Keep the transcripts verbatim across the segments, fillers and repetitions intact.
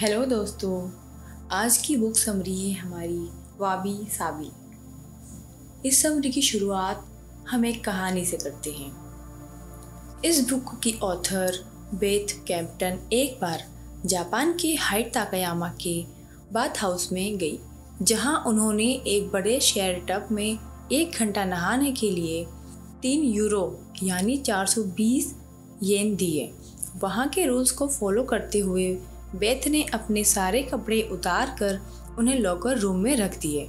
Hello दोस्तों, आज की बुक समरी है हमारी वाबी साबी। इस समरी की शुरुआत हम एक कहानी से करते हैं। इस बुक की ऑथर बेथ कैम्पटन एक बार जापान के हाइट ताकायामा के बाथ हाउस में गई, जहां उन्होंने एक बड़े शेयर टब में एक घंटा नहाने के लिए तीन यूरो यानी चार सौ बीस येन दिए। वहां के रूल्स को फॉलो करते हुए बेथ ने अपने सारे कपड़े उतार कर उन्हें लॉकर रूम में रख दिए।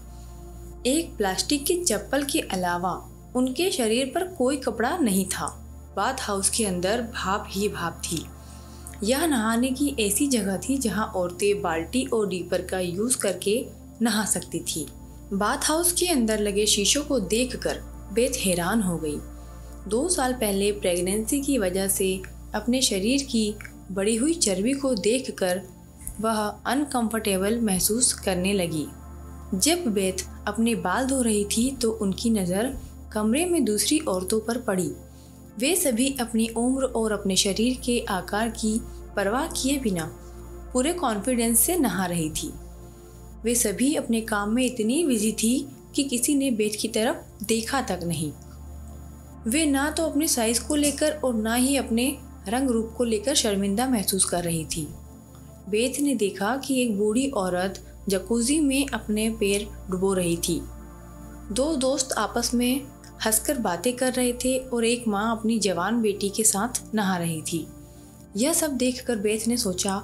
एक प्लास्टिक की चप्पल के अलावा उनके शरीर पर कोई कपड़ा नहीं था। बाथ हाउस के अंदर भाप ही भाप थी। यह नहाने की ऐसी जगह थी जहां औरतें बाल्टी और डीपर का यूज़ करके नहा सकती थी। बाथ हाउस के अंदर लगे शीशों को देखकर बेथ हैरान हो गई। दो साल पहले प्रेगनेंसी की वजह से अपने शरीर की बड़ी हुई चर्बी को देखकर वह अनकंफर्टेबल महसूस करने लगी। जब बेथ अपने बाल धो रही थी तो उनकी नज़र कमरे में दूसरी औरतों पर पड़ी। वे सभी अपनी उम्र और अपने शरीर के आकार की परवाह किए बिना पूरे कॉन्फिडेंस से नहा रही थी। वे सभी अपने काम में इतनी बिजी थी कि किसी ने बेथ की तरफ देखा तक नहीं। वे ना तो अपने साइज को लेकर और ना ही अपने रंग रूप को लेकर शर्मिंदा महसूस कर रही थी। बेथ ने देखा कि एक बूढ़ी औरत जकूजी में अपने पैर डुबो रही थी। दो दोस्त आपस में हंसकर बातें कर रहे थे और एक माँ अपनी जवान बेटी के साथ नहा रही थी। यह सब देखकर बेथ ने सोचा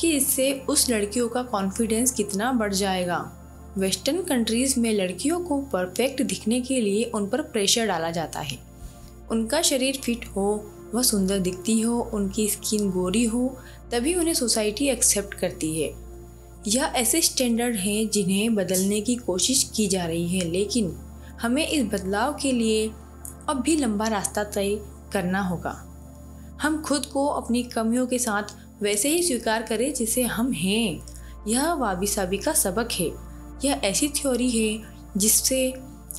कि इससे उस लड़कियों का कॉन्फिडेंस कितना बढ़ जाएगा। वेस्टर्न कंट्रीज़ में लड़कियों को परफेक्ट दिखने के लिए उन पर प्रेशर डाला जाता है। उनका शरीर फिट हो, वह सुंदर दिखती हो, उनकी स्किन गोरी हो, तभी उन्हें सोसाइटी एक्सेप्ट करती है। यह ऐसे स्टैंडर्ड हैं जिन्हें बदलने की कोशिश की जा रही है, लेकिन हमें इस बदलाव के लिए अब भी लंबा रास्ता तय करना होगा। हम खुद को अपनी कमियों के साथ वैसे ही स्वीकार करें जैसे हम हैं। यह वाबी साबी का सबक है। यह ऐसी थ्योरी है जिससे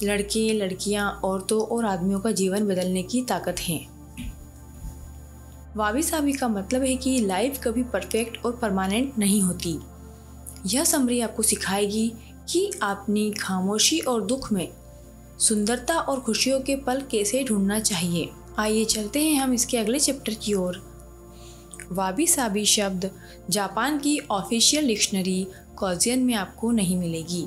लड़के, लड़कियां, औरतों और आदमियों का जीवन बदलने की ताकत है। वाबी साबी का मतलब है कि लाइफ कभी परफेक्ट और परमानेंट नहीं होती। यह समरी आपको सिखाएगी कि अपनी खामोशी और दुख में सुंदरता और खुशियों के पल कैसे ढूंढना चाहिए। आइए चलते हैं हम इसके अगले चैप्टर की ओर। वाबी साबी शब्द जापान की ऑफिशियल डिक्शनरी कोजियन में आपको नहीं मिलेगी।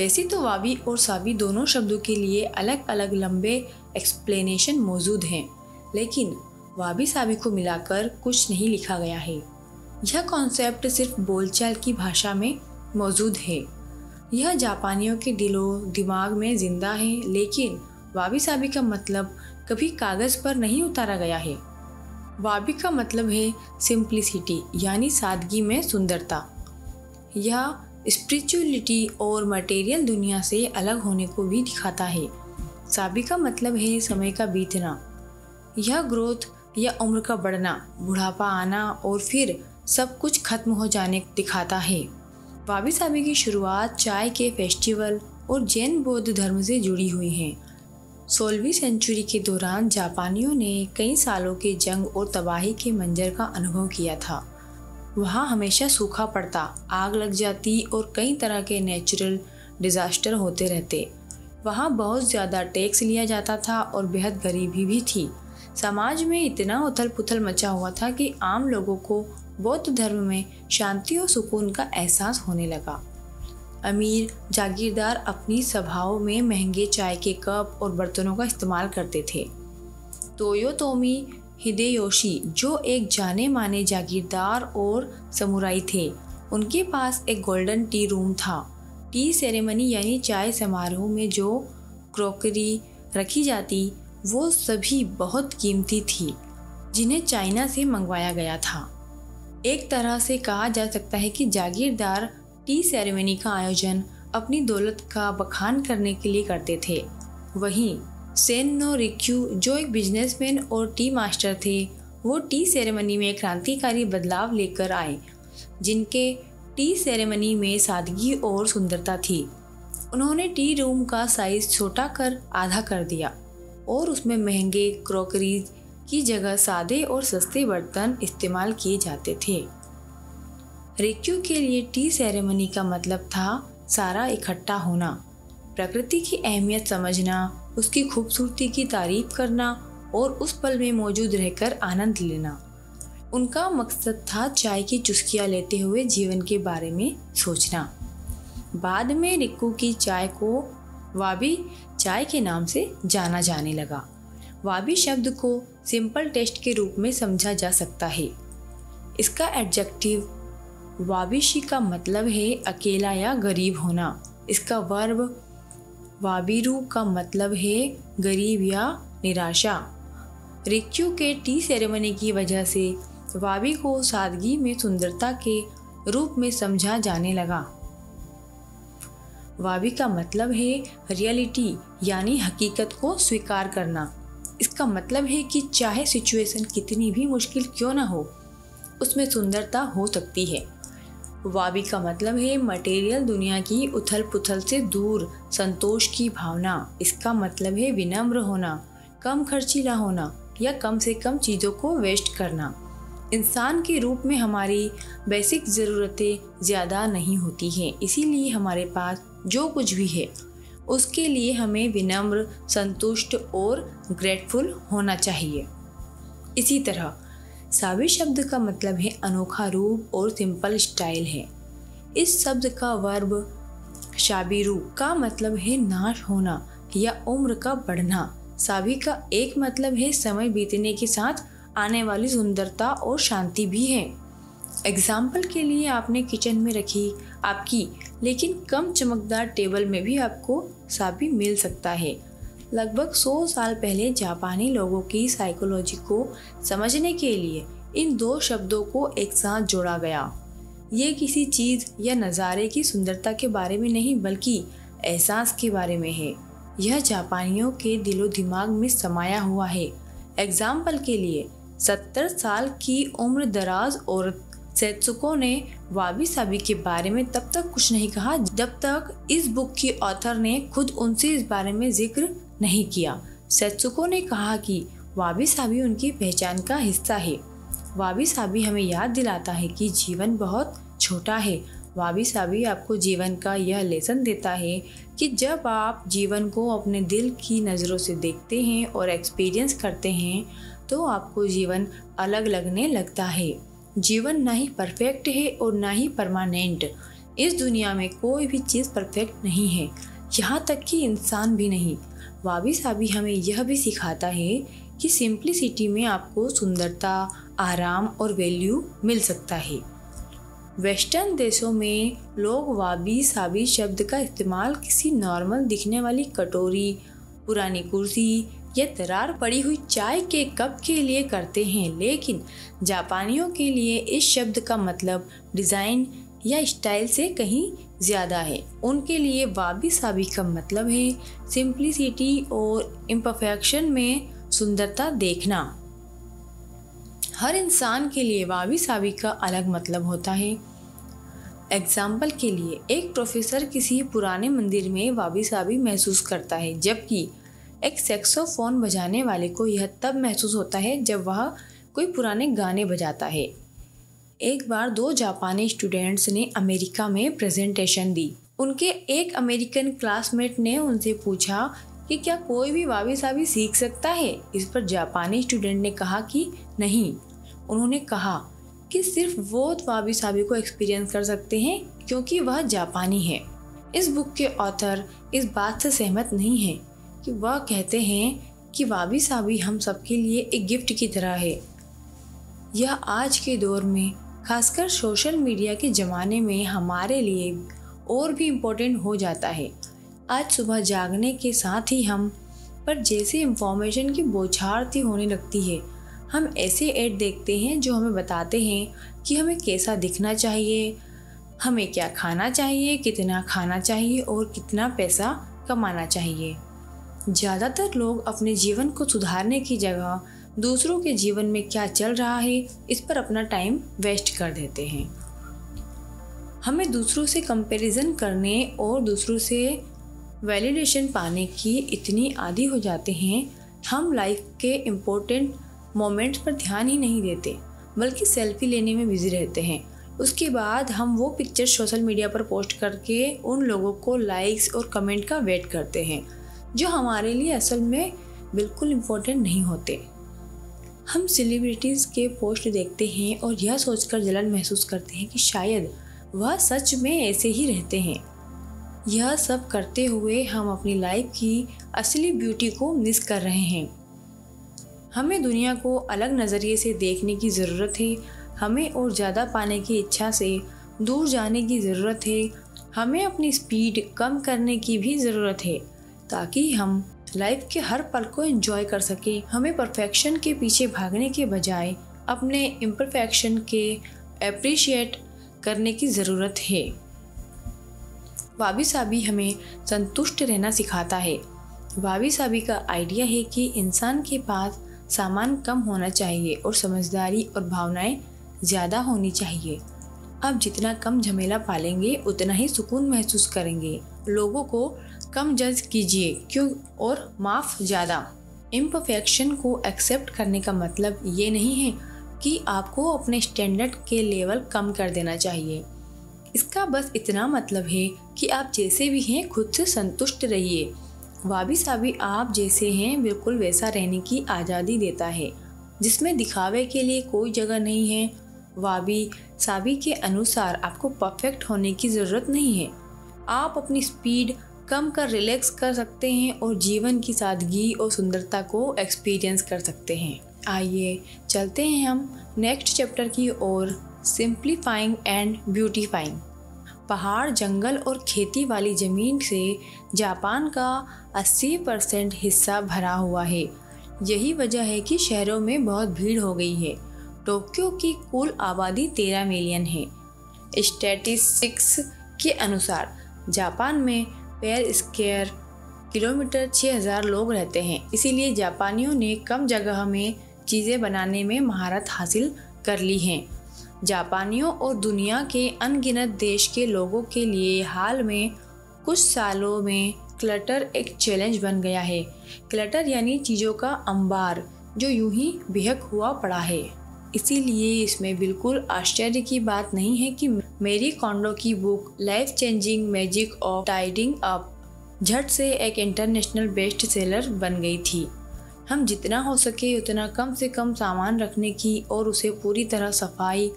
वैसे तो वाबी और साबी दोनों शब्दों के लिए अलग अलग लंबे एक्सप्लेनेशन मौजूद हैं, लेकिन वाबी साबी को मिलाकर कुछ नहीं लिखा गया है। यह कॉन्सेप्ट सिर्फ बोलचाल की भाषा में मौजूद है। यह जापानियों के दिलों दिमाग में जिंदा है, लेकिन वाबी साबी का मतलब कभी कागज़ पर नहीं उतारा गया है। वाबी का मतलब है सिंप्लिसिटी यानी सादगी में सुंदरता। यह स्पिरिचुअलिटी और मटेरियल दुनिया से अलग होने को भी दिखाता है। साबी का मतलब है समय का बीतना। यह ग्रोथ या उम्र का बढ़ना, बुढ़ापा आना और फिर सब कुछ खत्म हो जाने दिखाता है। वाबी साबी की शुरुआत चाय के फेस्टिवल और जैन बौद्ध धर्म से जुड़ी हुई है। सोलहवीं सेंचुरी के दौरान जापानियों ने कई सालों के जंग और तबाही के मंजर का अनुभव किया था। वहाँ हमेशा सूखा पड़ता, आग लग जाती और कई तरह के नेचुरल डिजास्टर होते रहते। वहाँ बहुत ज़्यादा टैक्स लिया जाता था और बेहद गरीबी भी थी। समाज में इतना उथल पुथल मचा हुआ था कि आम लोगों को बौद्ध धर्म में शांति और सुकून का एहसास होने लगा। अमीर जागीरदार अपनी सभाओं में महंगे चाय के कप और बर्तनों का इस्तेमाल करते थे। तोयोतोमी हिदेयोशी, जो एक जाने माने जागीरदार और समुराई थे, उनके पास एक गोल्डन टी रूम था। टी सेरेमनी यानी चाय समारोह में जो क्रॉकरी रखी जाती वो सभी बहुत कीमती थी, जिन्हें चाइना से मंगवाया गया था। एक तरह से कहा जा सकता है कि जागीरदार टी सेरेमनी का आयोजन अपनी दौलत का बखान करने के लिए करते थे। वहीं सेन्नो रिक्यू, जो एक बिजनेसमैन और टी मास्टर थे, वो टी सेरेमनी में क्रांतिकारी बदलाव लेकर आए। जिनके टी सेरेमनी में सादगी और सुंदरता थी, उन्होंने टी रूम का साइज छोटा कर आधा कर दिया और उसमें महंगे क्रॉकरीज की जगह सादे और सस्ते बर्तन इस्तेमाल किए जाते थे। रिक्यू के लिए टी सेरेमनी का मतलब था सारा इकट्ठा होना, प्रकृति की अहमियत समझना, उसकी खूबसूरती की तारीफ करना और उस पल में मौजूद रहकर आनंद लेना। उनका मकसद था चाय की चुस्कियाँ लेते हुए जीवन के बारे में सोचना। बाद में रिक्यू की चाय को वाबी चाय के नाम से जाना जाने लगा। वाबी शब्द को सिंपल टेस्ट के रूप में समझा जा सकता है। इसका एडजेक्टिव वाबिशी का मतलब है अकेला या गरीब होना। इसका वर्ब वाबिरू का मतलब है गरीब या निराशा। रिक्यू के टी सेरेमनी की वजह से वाबी को सादगी में सुंदरता के रूप में समझा जाने लगा। वाबी का मतलब है रियलिटी यानी हकीकत को स्वीकार करना। इसका मतलब है कि चाहे सिचुएशन कितनी भी मुश्किल क्यों ना हो, उसमें सुंदरता हो सकती है। वाबी का मतलब है मटेरियल दुनिया की उथल पुथल से दूर संतोष की भावना। इसका मतलब है विनम्र होना, कम खर्चीला होना या कम से कम चीज़ों को वेस्ट करना। इंसान के रूप में हमारी बेसिक ज़रूरतें ज़्यादा नहीं होती हैं, इसीलिए हमारे पास जो कुछ भी है उसके लिए हमें विनम्र, संतुष्ट और ग्रेटफुल होना चाहिए। इसी तरह साबी शब्द का मतलब है अनोखा रूप और सिंपल स्टाइल है। इस शब्द का वर्ब शाबिरू का मतलब है नाश होना या उम्र का बढ़ना। साबी का एक मतलब है समय बीतने के साथ आने वाली सुंदरता और शांति भी है। एग्जाम्पल के लिए आपने किचन में रखी आपकी लेकिन कम चमकदार टेबल में भी आपको साबी मिल सकता है। लगभग सौ साल पहले जापानी लोगों की साइकोलॉजी को समझने के लिए इन दो शब्दों को एक साथ जोड़ा गया। ये किसी चीज़ या नज़ारे की सुंदरता के बारे में नहीं बल्कि एहसास के बारे में है। यह जापानियों के दिलो दिमाग में समाया हुआ है। एग्जाम्पल के लिए सत्तर साल की उम्र दराज औरत सेत्सुको ने वाबी साबी के बारे में तब तक कुछ नहीं कहा जब तक इस बुक की ऑथर ने खुद उनसे इस बारे में जिक्र नहीं किया। सेत्सुको ने कहा कि वाबी साबी उनकी पहचान का हिस्सा है। वाबी साबी हमें याद दिलाता है कि जीवन बहुत छोटा है। वाबी साबी आपको जीवन का यह लेसन देता है कि जब आप जीवन को अपने दिल की नज़रों से देखते हैं और एक्सपीरियंस करते हैं तो आपको जीवन अलग लगने लगता है। जीवन ना ही परफेक्ट है और ना ही परमानेंट। इस दुनिया में कोई भी चीज़ परफेक्ट नहीं है, यहाँ तक कि इंसान भी नहीं। वाबी साबी हमें यह भी सिखाता है कि सिंप्लिसिटी में आपको सुंदरता, आराम और वैल्यू मिल सकता है। वेस्टर्न देशों में लोग वाबी साबी शब्द का इस्तेमाल किसी नॉर्मल दिखने वाली कटोरी, पुरानी कुर्सी या दरार पड़ी हुई चाय के कप के लिए करते हैं, लेकिन जापानियों के लिए इस शब्द का मतलब डिज़ाइन या स्टाइल से कहीं ज़्यादा है। उनके लिए वाबी साबी का मतलब है सिंप्लिसिटी और इम्परफेक्शन में सुंदरता देखना। हर इंसान के लिए वाबी साबी का अलग मतलब होता है। एग्जाम्पल के लिए एक प्रोफेसर किसी पुराने मंदिर में वाबी साबी महसूस करता है, जबकि एक सैक्सोफोन बजाने वाले को यह तब महसूस होता है जब वह कोई पुराने गाने बजाता है। एक बार दो जापानी स्टूडेंट्स ने अमेरिका में प्रेजेंटेशन दी। उनके एक अमेरिकन क्लासमेट ने उनसे पूछा कि क्या कोई भी वाबी साबी सीख सकता है। इस पर जापानी स्टूडेंट ने कहा कि नहीं। उन्होंने कहा कि सिर्फ वो वाबी साबी को एक्सपीरियंस कर सकते हैं क्योंकि वह जापानी है। इस बुक के ऑथर इस बात से सहमत नहीं है कि वह कहते हैं कि वाबी साबी हम सबके लिए एक गिफ्ट की तरह है। यह आज के दौर में खासकर सोशल मीडिया के ज़माने में हमारे लिए और भी इम्पोर्टेंट हो जाता है। आज सुबह जागने के साथ ही हम पर जैसे इंफॉर्मेशन की बौछार थी होने लगती है। हम ऐसे ऐड देखते हैं जो हमें बताते हैं कि हमें कैसा दिखना चाहिए, हमें क्या खाना चाहिए, कितना खाना चाहिए और कितना पैसा कमाना चाहिए। ज़्यादातर लोग अपने जीवन को सुधारने की जगह दूसरों के जीवन में क्या चल रहा है इस पर अपना टाइम वेस्ट कर देते हैं। हमें दूसरों से कंपैरिजन करने और दूसरों से वैलिडेशन पाने की इतनी आदी हो जाते हैं, हम लाइफ के इम्पोर्टेंट मोमेंट्स पर ध्यान ही नहीं देते बल्कि सेल्फी लेने में बिजी रहते हैं। उसके बाद हम वो पिक्चर सोशल मीडिया पर पोस्ट करके उन लोगों को लाइक्स और कमेंट का वेट करते हैं जो हमारे लिए असल में बिल्कुल इम्पोर्टेंट नहीं होते। हम सेलिब्रिटीज़ के पोस्ट देखते हैं और यह सोचकर जलन महसूस करते हैं कि शायद वह सच में ऐसे ही रहते हैं। यह सब करते हुए हम अपनी लाइफ की असली ब्यूटी को मिस कर रहे हैं। हमें दुनिया को अलग नज़रिए से देखने की ज़रूरत है। हमें और ज़्यादा पाने की इच्छा से दूर जाने की ज़रूरत है। हमें अपनी स्पीड कम करने की भी ज़रूरत है ताकि हम लाइफ के हर पल को एंजॉय कर सकें। हमें परफेक्शन के पीछे भागने के बजाय अपने इम्परफेक्शन के एप्रिशिएट करने की ज़रूरत है। वाबी साबी हमें संतुष्ट रहना सिखाता है। वाबी साबी का आइडिया है कि इंसान के पास सामान कम होना चाहिए और समझदारी और भावनाएं ज़्यादा होनी चाहिए। अब जितना कम झमेला पालेंगे उतना ही सुकून महसूस करेंगे। लोगों को कम जज कीजिए क्यों और माफ़ ज़्यादा। इम्परफेक्शन को एक्सेप्ट करने का मतलब ये नहीं है कि आपको अपने स्टैंडर्ड के लेवल कम कर देना चाहिए। इसका बस इतना मतलब है कि आप जैसे भी हैं खुद से संतुष्ट रहिए। वाबी साबी आप जैसे हैं बिल्कुल वैसा रहने की आज़ादी देता है, जिसमें दिखावे के लिए कोई जगह नहीं है। वाबी साबी के अनुसार आपको परफेक्ट होने की ज़रूरत नहीं है। आप अपनी स्पीड कम कर रिलैक्स कर सकते हैं और जीवन की सादगी और सुंदरता को एक्सपीरियंस कर सकते हैं। आइए चलते हैं हम नेक्स्ट चैप्टर की ओर, सिंप्लीफाइंग एंड ब्यूटीफाइंग। पहाड़, जंगल और खेती वाली ज़मीन से जापान का अस्सी परसेंट हिस्सा भरा हुआ है। यही वजह है कि शहरों में बहुत भीड़ हो गई है। टोक्यो की कुल आबादी तेरह मिलियन है। स्टैटिस्टिक्स के अनुसार जापान में पर स्क्वायर किलोमीटर छह हज़ार लोग रहते हैं। इसीलिए जापानियों ने कम जगह में चीज़ें बनाने में महारत हासिल कर ली हैं। जापानियों और दुनिया के अनगिनत देश के लोगों के लिए हाल में कुछ सालों में क्लटर एक चैलेंज बन गया है। क्लटर यानी चीज़ों का अंबार जो यूं ही बेहक हुआ पड़ा है। इसीलिए इसमें बिल्कुल आश्चर्य की बात नहीं है कि मेरी कॉन्डो की book life changing magic of tidying up झट से एक इंटरनेशनल बेस्ट सेलर बन गई थी। हम जितना हो सके उतना कम से कम सामान रखने की और उसे पूरी तरह सफाई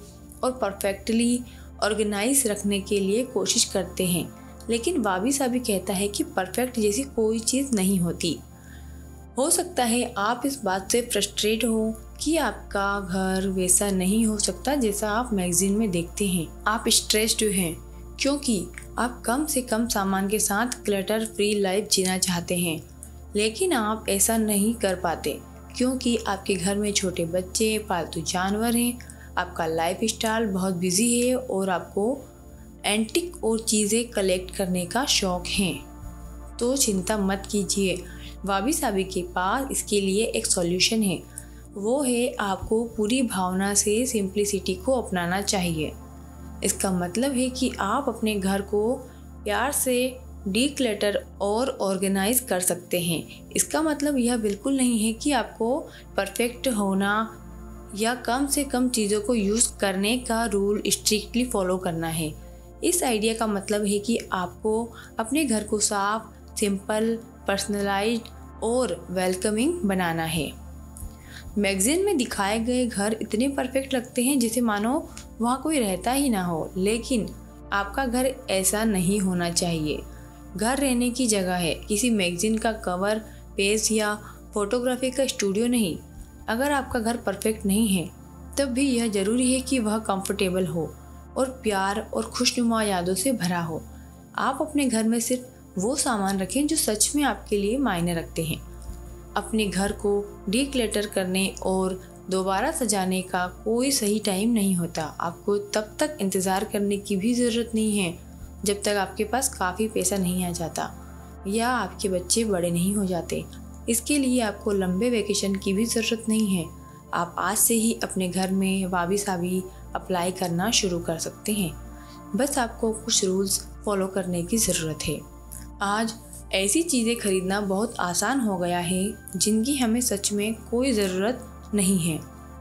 और परफेक्टली ऑर्गेनाइज रखने के लिए कोशिश करते हैं, लेकिन वाबी साबी कहता है कि परफेक्ट जैसी कोई चीज़ नहीं होती। हो सकता है आप इस बात से फ्रस्ट्रेट हो कि आपका घर वैसा नहीं हो सकता जैसा आप मैगजीन में देखते हैं। आप स्ट्रेस्ड हैं क्योंकि आप कम से कम सामान के साथ क्लटर फ्री लाइफ जीना चाहते हैं, लेकिन आप ऐसा नहीं कर पाते क्योंकि आपके घर में छोटे बच्चे, पालतू जानवर हैं। आपका लाइफ स्टाइल बहुत बिजी है और आपको एंटिक और चीज़ें कलेक्ट करने का शौक़ है। तो चिंता मत कीजिए, वाबी साबी के पास इसके लिए एक सॉल्यूशन है। वो है आपको पूरी भावना से सिंप्लिसिटी को अपनाना चाहिए। इसका मतलब है कि आप अपने घर को प्यार से डीक्लटर और ऑर्गेनाइज कर सकते हैं। इसका मतलब यह बिल्कुल नहीं है कि आपको परफेक्ट होना या कम से कम चीज़ों को यूज़ करने का रूल स्ट्रिक्टली फॉलो करना है। इस आइडिया का मतलब है कि आपको अपने घर को साफ, सिंपल, पर्सनलाइज्ड और वेलकमिंग बनाना है। मैगजीन में दिखाए गए घर इतने परफेक्ट लगते हैं जैसे मानो वहाँ कोई रहता ही ना हो, लेकिन आपका घर ऐसा नहीं होना चाहिए। घर रहने की जगह है, किसी मैगजीन का कवर, पेज या फोटोग्राफी का स्टूडियो नहीं। अगर आपका घर परफेक्ट नहीं है तब भी यह ज़रूरी है कि वह कंफर्टेबल हो और प्यार और खुशनुमा यादों से भरा हो। आप अपने घर में सिर्फ वो सामान रखें जो सच में आपके लिए मायने रखते हैं। अपने घर को डीक्लटर करने और दोबारा सजाने का कोई सही टाइम नहीं होता। आपको तब तक इंतज़ार करने की भी ज़रूरत नहीं है जब तक आपके पास काफ़ी पैसा नहीं आ जाता या आपके बच्चे बड़े नहीं हो जाते। इसके लिए आपको लंबे वेकेशन की भी ज़रूरत नहीं है। आप आज से ही अपने घर में वाबी साबी अप्लाई करना शुरू कर सकते हैं। बस आपको कुछ रूल्स फॉलो करने की ज़रूरत है। आज ऐसी चीज़ें खरीदना बहुत आसान हो गया है जिनकी हमें सच में कोई ज़रूरत नहीं है।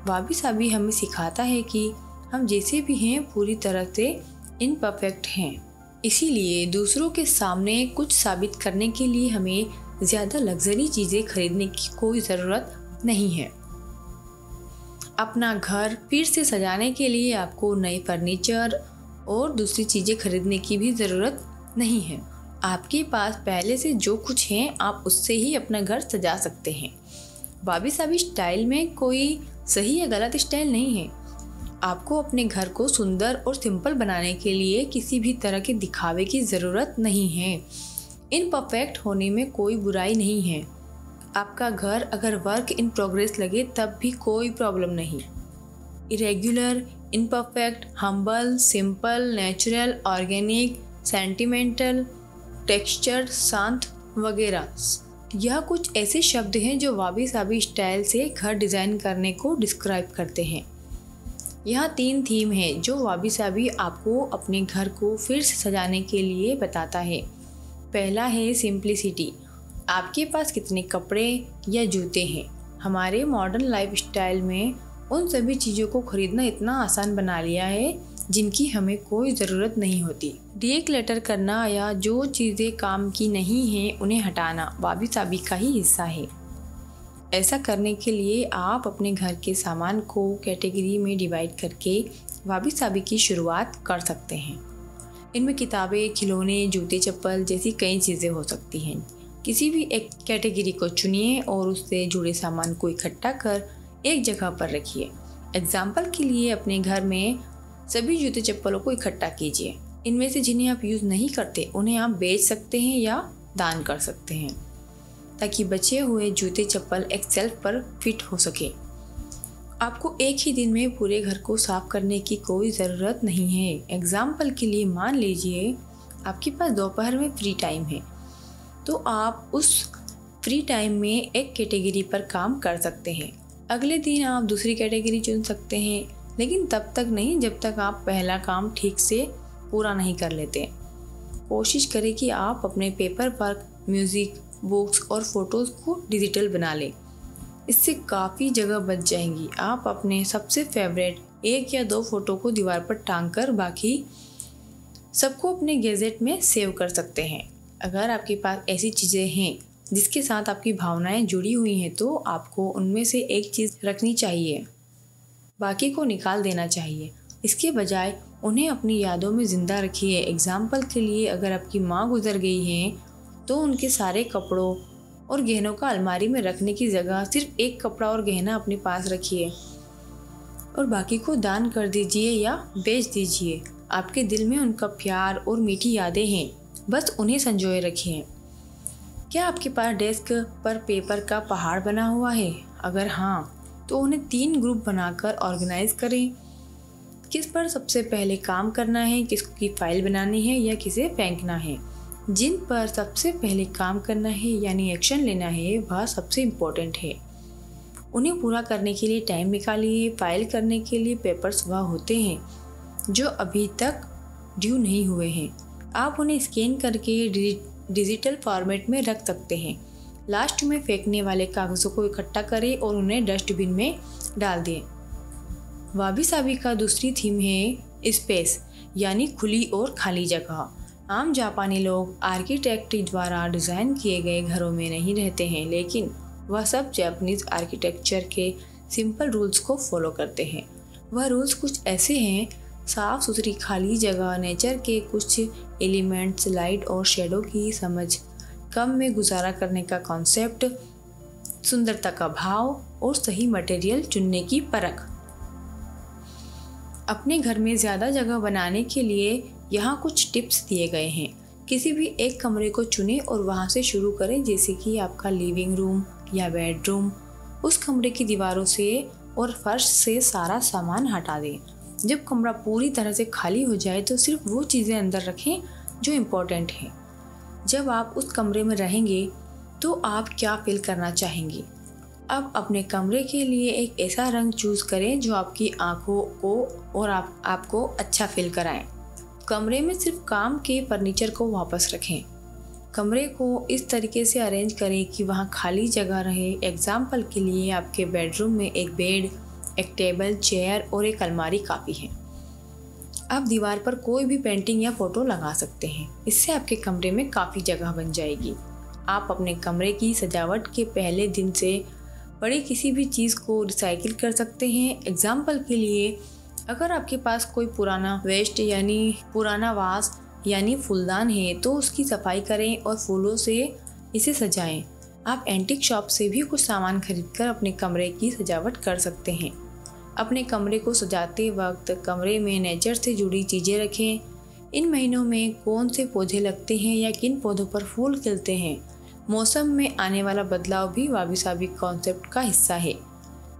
वाबी साबी हमें सिखाता है कि हम जैसे भी हैं पूरी तरह से इम्परफेक्ट हैं, इसीलिए दूसरों के सामने कुछ साबित करने के लिए हमें ज़्यादा लग्जरी चीज़ें खरीदने की कोई ज़रूरत नहीं है। अपना घर फिर से सजाने के लिए आपको नए फर्नीचर और दूसरी चीज़ें खरीदने की भी ज़रूरत नहीं है। आपके पास पहले से जो कुछ है आप उससे ही अपना घर सजा सकते हैं। वाबी साबी स्टाइल में कोई सही या गलत स्टाइल नहीं है। आपको अपने घर को सुंदर और सिंपल बनाने के लिए किसी भी तरह के दिखावे की ज़रूरत नहीं है। इम्परफेक्ट होने में कोई बुराई नहीं है। आपका घर अगर वर्क इन प्रोग्रेस लगे तब भी कोई प्रॉब्लम नहीं। Irregular, imperfect, humble, simple, natural, organic, sentimental, texture, शांत वगैरह, यह कुछ ऐसे शब्द हैं जो वाबी साबी स्टाइल से घर डिज़ाइन करने को डिस्क्राइब करते हैं। यह तीन थीम हैं जो वाबी साबी आपको अपने घर को फिर से सजाने के लिए बताता है। पहला है सिंप्लिसिटी। आपके पास कितने कपड़े या जूते हैं। हमारे मॉडर्न लाइफस्टाइल में उन सभी चीज़ों को खरीदना इतना आसान बना लिया है जिनकी हमें कोई ज़रूरत नहीं होती। डिक्लटर करना या जो चीज़ें काम की नहीं हैं उन्हें हटाना वाबी साबी का ही हिस्सा है। ऐसा करने के लिए आप अपने घर के सामान को कैटेगरी में डिवाइड करके वाबी साबी की शुरुआत कर सकते हैं। इनमें किताबें, खिलौने, जूते, चप्पल जैसी कई चीज़ें हो सकती हैं। किसी भी एक कैटेगरी को चुनिए और उससे जुड़े सामान को इकट्ठा कर एक जगह पर रखिए। एग्जाम्पल के लिए अपने घर में सभी जूते चप्पलों को इकट्ठा कीजिए। इनमें से जिन्हें आप यूज़ नहीं करते उन्हें आप बेच सकते हैं या दान कर सकते हैं ताकि बचे हुए जूते चप्पल एक सेल्फ पर फिट हो सके। आपको एक ही दिन में पूरे घर को साफ करने की कोई ज़रूरत नहीं है। एग्जाम्पल के लिए मान लीजिए आपके पास दोपहर में फ्री टाइम है तो आप उस फ्री टाइम में एक कैटेगरी पर काम कर सकते हैं। अगले दिन आप दूसरी कैटेगरी चुन सकते हैं, लेकिन तब तक नहीं जब तक आप पहला काम ठीक से पूरा नहीं कर लेते। कोशिश करें कि आप अपने पेपर वर्क, म्यूज़िक, बुक्स और फ़ोटोज़ को डिजिटल बना लें। इससे काफ़ी जगह बच जाएंगी। आप अपने सबसे फेवरेट एक या दो फ़ोटो को दीवार पर टांग कर बाकी सबको अपने गैजेट में सेव कर सकते हैं। अगर आपके पास ऐसी चीज़ें हैं जिसके साथ आपकी भावनाएं जुड़ी हुई हैं तो आपको उनमें से एक चीज़ रखनी चाहिए, बाकी को निकाल देना चाहिए। इसके बजाय उन्हें अपनी यादों में ज़िंदा रखिए। एग्जाम्पल के लिए अगर आपकी माँ गुजर गई हैं तो उनके सारे कपड़ों और गहनों का अलमारी में रखने की जगह सिर्फ एक कपड़ा और गहना अपने पास रखिए और बाकी को दान कर दीजिए या बेच दीजिए। आपके दिल में उनका प्यार और मीठी यादें हैं, बस उन्हें संजोए रखिए। क्या आपके पास डेस्क पर पेपर का पहाड़ बना हुआ है? अगर हाँ तो उन्हें तीन ग्रुप बनाकर ऑर्गेनाइज करें। किस पर सबसे पहले काम करना है, किसकी फाइल बनानी है या किसे फेंकना है। जिन पर सबसे पहले काम करना है यानी एक्शन लेना है वह सबसे इम्पोर्टेंट है। उन्हें पूरा करने के लिए टाइम निकालिए। फाइल करने के लिए पेपर्स वह होते हैं जो अभी तक ड्यू नहीं हुए हैं। आप उन्हें स्कैन करके डिजिटल फॉर्मेट में रख सकते हैं। लास्ट में फेंकने वाले कागज़ों को इकट्ठा करें और उन्हें डस्टबिन में डाल दें। वाबी साबी का दूसरी थीम है स्पेस यानी खुली और खाली जगह। आम जापानी लोग आर्किटेक्ट द्वारा डिज़ाइन किए गए घरों में नहीं रहते हैं, लेकिन वह सब जापानीज आर्किटेक्चर के सिंपल रूल्स को फॉलो करते हैं। वह रूल्स कुछ ऐसे हैं: साफ़ सुथरी खाली जगह, नेचर के कुछ एलिमेंट्स, लाइट और शेडो की समझ, कम में गुजारा करने का कॉन्सेप्ट, सुंदरता का भाव और सही मटेरियल चुनने की परख। अपने घर में ज़्यादा जगह बनाने के लिए यहाँ कुछ टिप्स दिए गए हैं। किसी भी एक कमरे को चुनें और वहाँ से शुरू करें, जैसे कि आपका लिविंग रूम या बेडरूम। उस कमरे की दीवारों से और फर्श से सारा सामान हटा दें। जब कमरा पूरी तरह से खाली हो जाए तो सिर्फ वो चीज़ें अंदर रखें जो इम्पोर्टेंट हैं। जब आप उस कमरे में रहेंगे तो आप क्या फील करना चाहेंगे? अब अपने कमरे के लिए एक ऐसा रंग चूज़ करें जो आपकी आंखों को और आप आपको अच्छा फील कराएं। कमरे में सिर्फ काम के फर्नीचर को वापस रखें। कमरे को इस तरीके से अरेंज करें कि वहां खाली जगह रहे। एग्जाम्पल के लिए आपके बेडरूम में एक बेड, एक टेबल, चेयर और एक अलमारी काफ़ी है। आप दीवार पर कोई भी पेंटिंग या फोटो लगा सकते हैं। इससे आपके कमरे में काफ़ी जगह बन जाएगी। आप अपने कमरे की सजावट के पहले दिन से बड़े किसी भी चीज़ को रिसाइकिल कर सकते हैं। एग्जाम्पल के लिए, अगर आपके पास कोई पुराना वेस्ट यानी पुराना वास यानी फूलदान है तो उसकी सफाई करें और फूलों से इसे सजाएं। आप एंटीक शॉप से भी कुछ सामान खरीदकर अपने कमरे की सजावट कर सकते हैं। अपने कमरे को सजाते वक्त कमरे में नेचर से जुड़ी चीज़ें रखें। इन महीनों में कौन से पौधे लगते हैं या किन पौधों पर फूल खिलते हैं। मौसम में आने वाला बदलाव भी वाबी साबी कॉन्सेप्ट का हिस्सा है।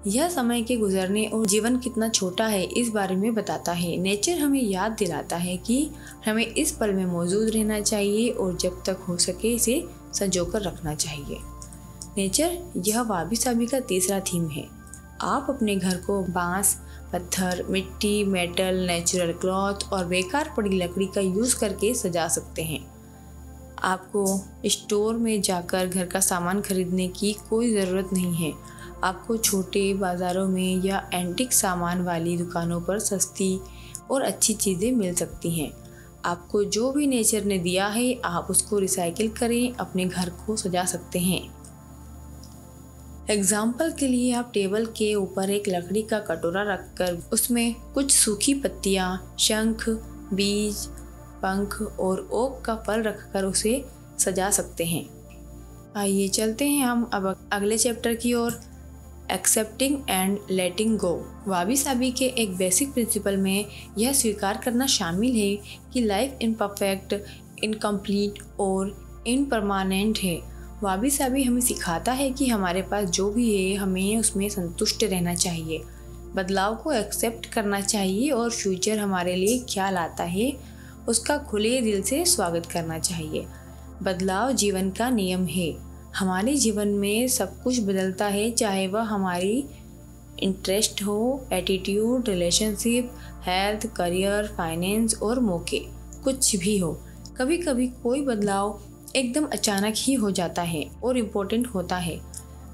यह समय के गुजरने और जीवन कितना छोटा है इस बारे में बताता है। नेचर हमें याद दिलाता है कि हमें इस पल में मौजूद रहना चाहिए और जब तक हो सके इसे संजो कर रखना चाहिए। नेचर, यह वाबी साबी का तीसरा थीम है। आप अपने घर को बांस, पत्थर, मिट्टी, मेटल, नेचुरल क्लॉथ और बेकार पड़ी लकड़ी का यूज़ करके सजा सकते हैं। आपको स्टोर में जाकर घर का सामान खरीदने की कोई ज़रूरत नहीं है। आपको छोटे बाज़ारों में या एंटीक सामान वाली दुकानों पर सस्ती और अच्छी चीज़ें मिल सकती हैं। आपको जो भी नेचर ने दिया है आप उसको रिसाइकिल करें, अपने घर को सजा सकते हैं। एग्जाम्पल के लिए, आप टेबल के ऊपर एक लकड़ी का कटोरा रखकर उसमें कुछ सूखी पत्तियां, शंख, बीज, पंख और ओक का फल रखकर उसे सजा सकते हैं। आइए चलते हैं हम अब अगले चैप्टर की ओर, accepting and letting go. Wabi sabi के एक बेसिक प्रिंसिपल में यह स्वीकार करना शामिल है कि लाइफ इम्परफेक्ट, इनकम्प्लीट और इनपरमानेंट है। वाबी साबी हमें सिखाता है कि हमारे पास जो भी है हमें उसमें संतुष्ट रहना चाहिए, बदलाव को एक्सेप्ट करना चाहिए और फ्यूचर हमारे लिए क्या लाता है उसका खुले दिल से स्वागत करना चाहिए। बदलाव जीवन का नियम है। हमारे जीवन में सब कुछ बदलता है, चाहे वह हमारी इंटरेस्ट हो, attitude, relationship, health, career, finance और मौके, कुछ भी हो। कभी कभी कोई बदलाव एकदम अचानक ही हो जाता है और इम्पोर्टेंट होता है,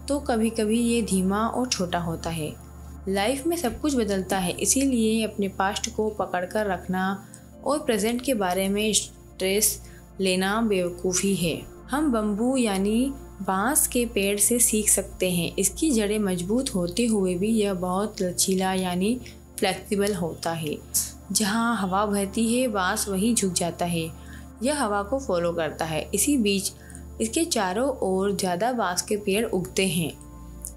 तो कभी कभी ये धीमा और छोटा होता है। लाइफ में सब कुछ बदलता है, इसीलिए अपने पास्ट को पकड़ कर रखना और प्रेजेंट के बारे में स्ट्रेस लेना बेवकूफ़ी है। हम बम्बू यानी बांस के पेड़ से सीख सकते हैं। इसकी जड़ें मजबूत होते हुए भी यह बहुत लचीला यानी फ्लेक्सिबल होता है। जहां हवा बहती है बांस वहीं झुक जाता है। यह हवा को फॉलो करता है। इसी बीच इसके चारों ओर ज़्यादा बांस के पेड़ उगते हैं।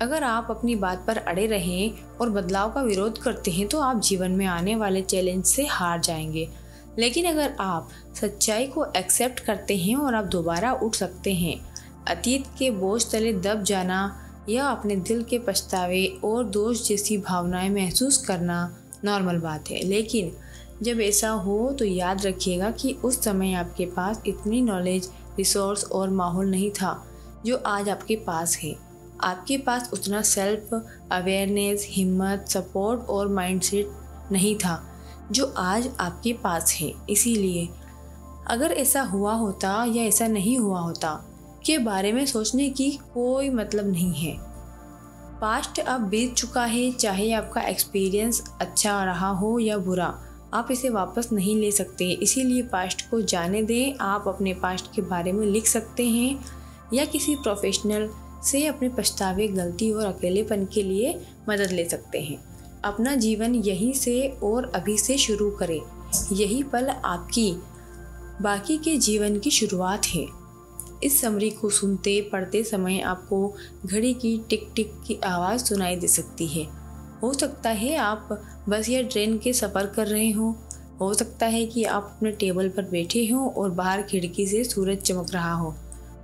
अगर आप अपनी बात पर अड़े रहें और बदलाव का विरोध करते हैं तो आप जीवन में आने वाले चैलेंज से हार जाएंगे। लेकिन अगर आप सच्चाई को एक्सेप्ट करते हैं और आप दोबारा उठ सकते हैं। अतीत के बोझ तले दब जाना या अपने दिल के पछतावे और दोष जैसी भावनाएं महसूस करना नॉर्मल बात है, लेकिन जब ऐसा हो तो याद रखिएगा कि उस समय आपके पास इतनी नॉलेज, रिसोर्स और माहौल नहीं था जो आज आपके पास है। आपके पास उतना सेल्फ अवेयरनेस, हिम्मत, सपोर्ट और माइंडसेट नहीं था जो आज आपके पास है। इसीलिए अगर ऐसा हुआ होता या ऐसा नहीं हुआ होता के बारे में सोचने की कोई मतलब नहीं है। पास्ट अब बीत चुका है, चाहे आपका एक्सपीरियंस अच्छा रहा हो या बुरा, आप इसे वापस नहीं ले सकते। इसीलिए पास्ट को जाने दें। आप अपने पास्ट के बारे में लिख सकते हैं या किसी प्रोफेशनल से अपने पछतावे, गलती और अकेलेपन के लिए मदद ले सकते हैं। अपना जीवन यहीं से और अभी से शुरू करें। यही पल आपकी बाकी के जीवन की शुरुआत है। इस समरी को सुनते पढ़ते समय आपको घड़ी की टिक टिक की आवाज़ सुनाई दे सकती है। हो सकता है आप बस या ट्रेन के सफ़र कर रहे हों। हो सकता है कि आप अपने टेबल पर बैठे हों और बाहर खिड़की से सूरज चमक रहा हो,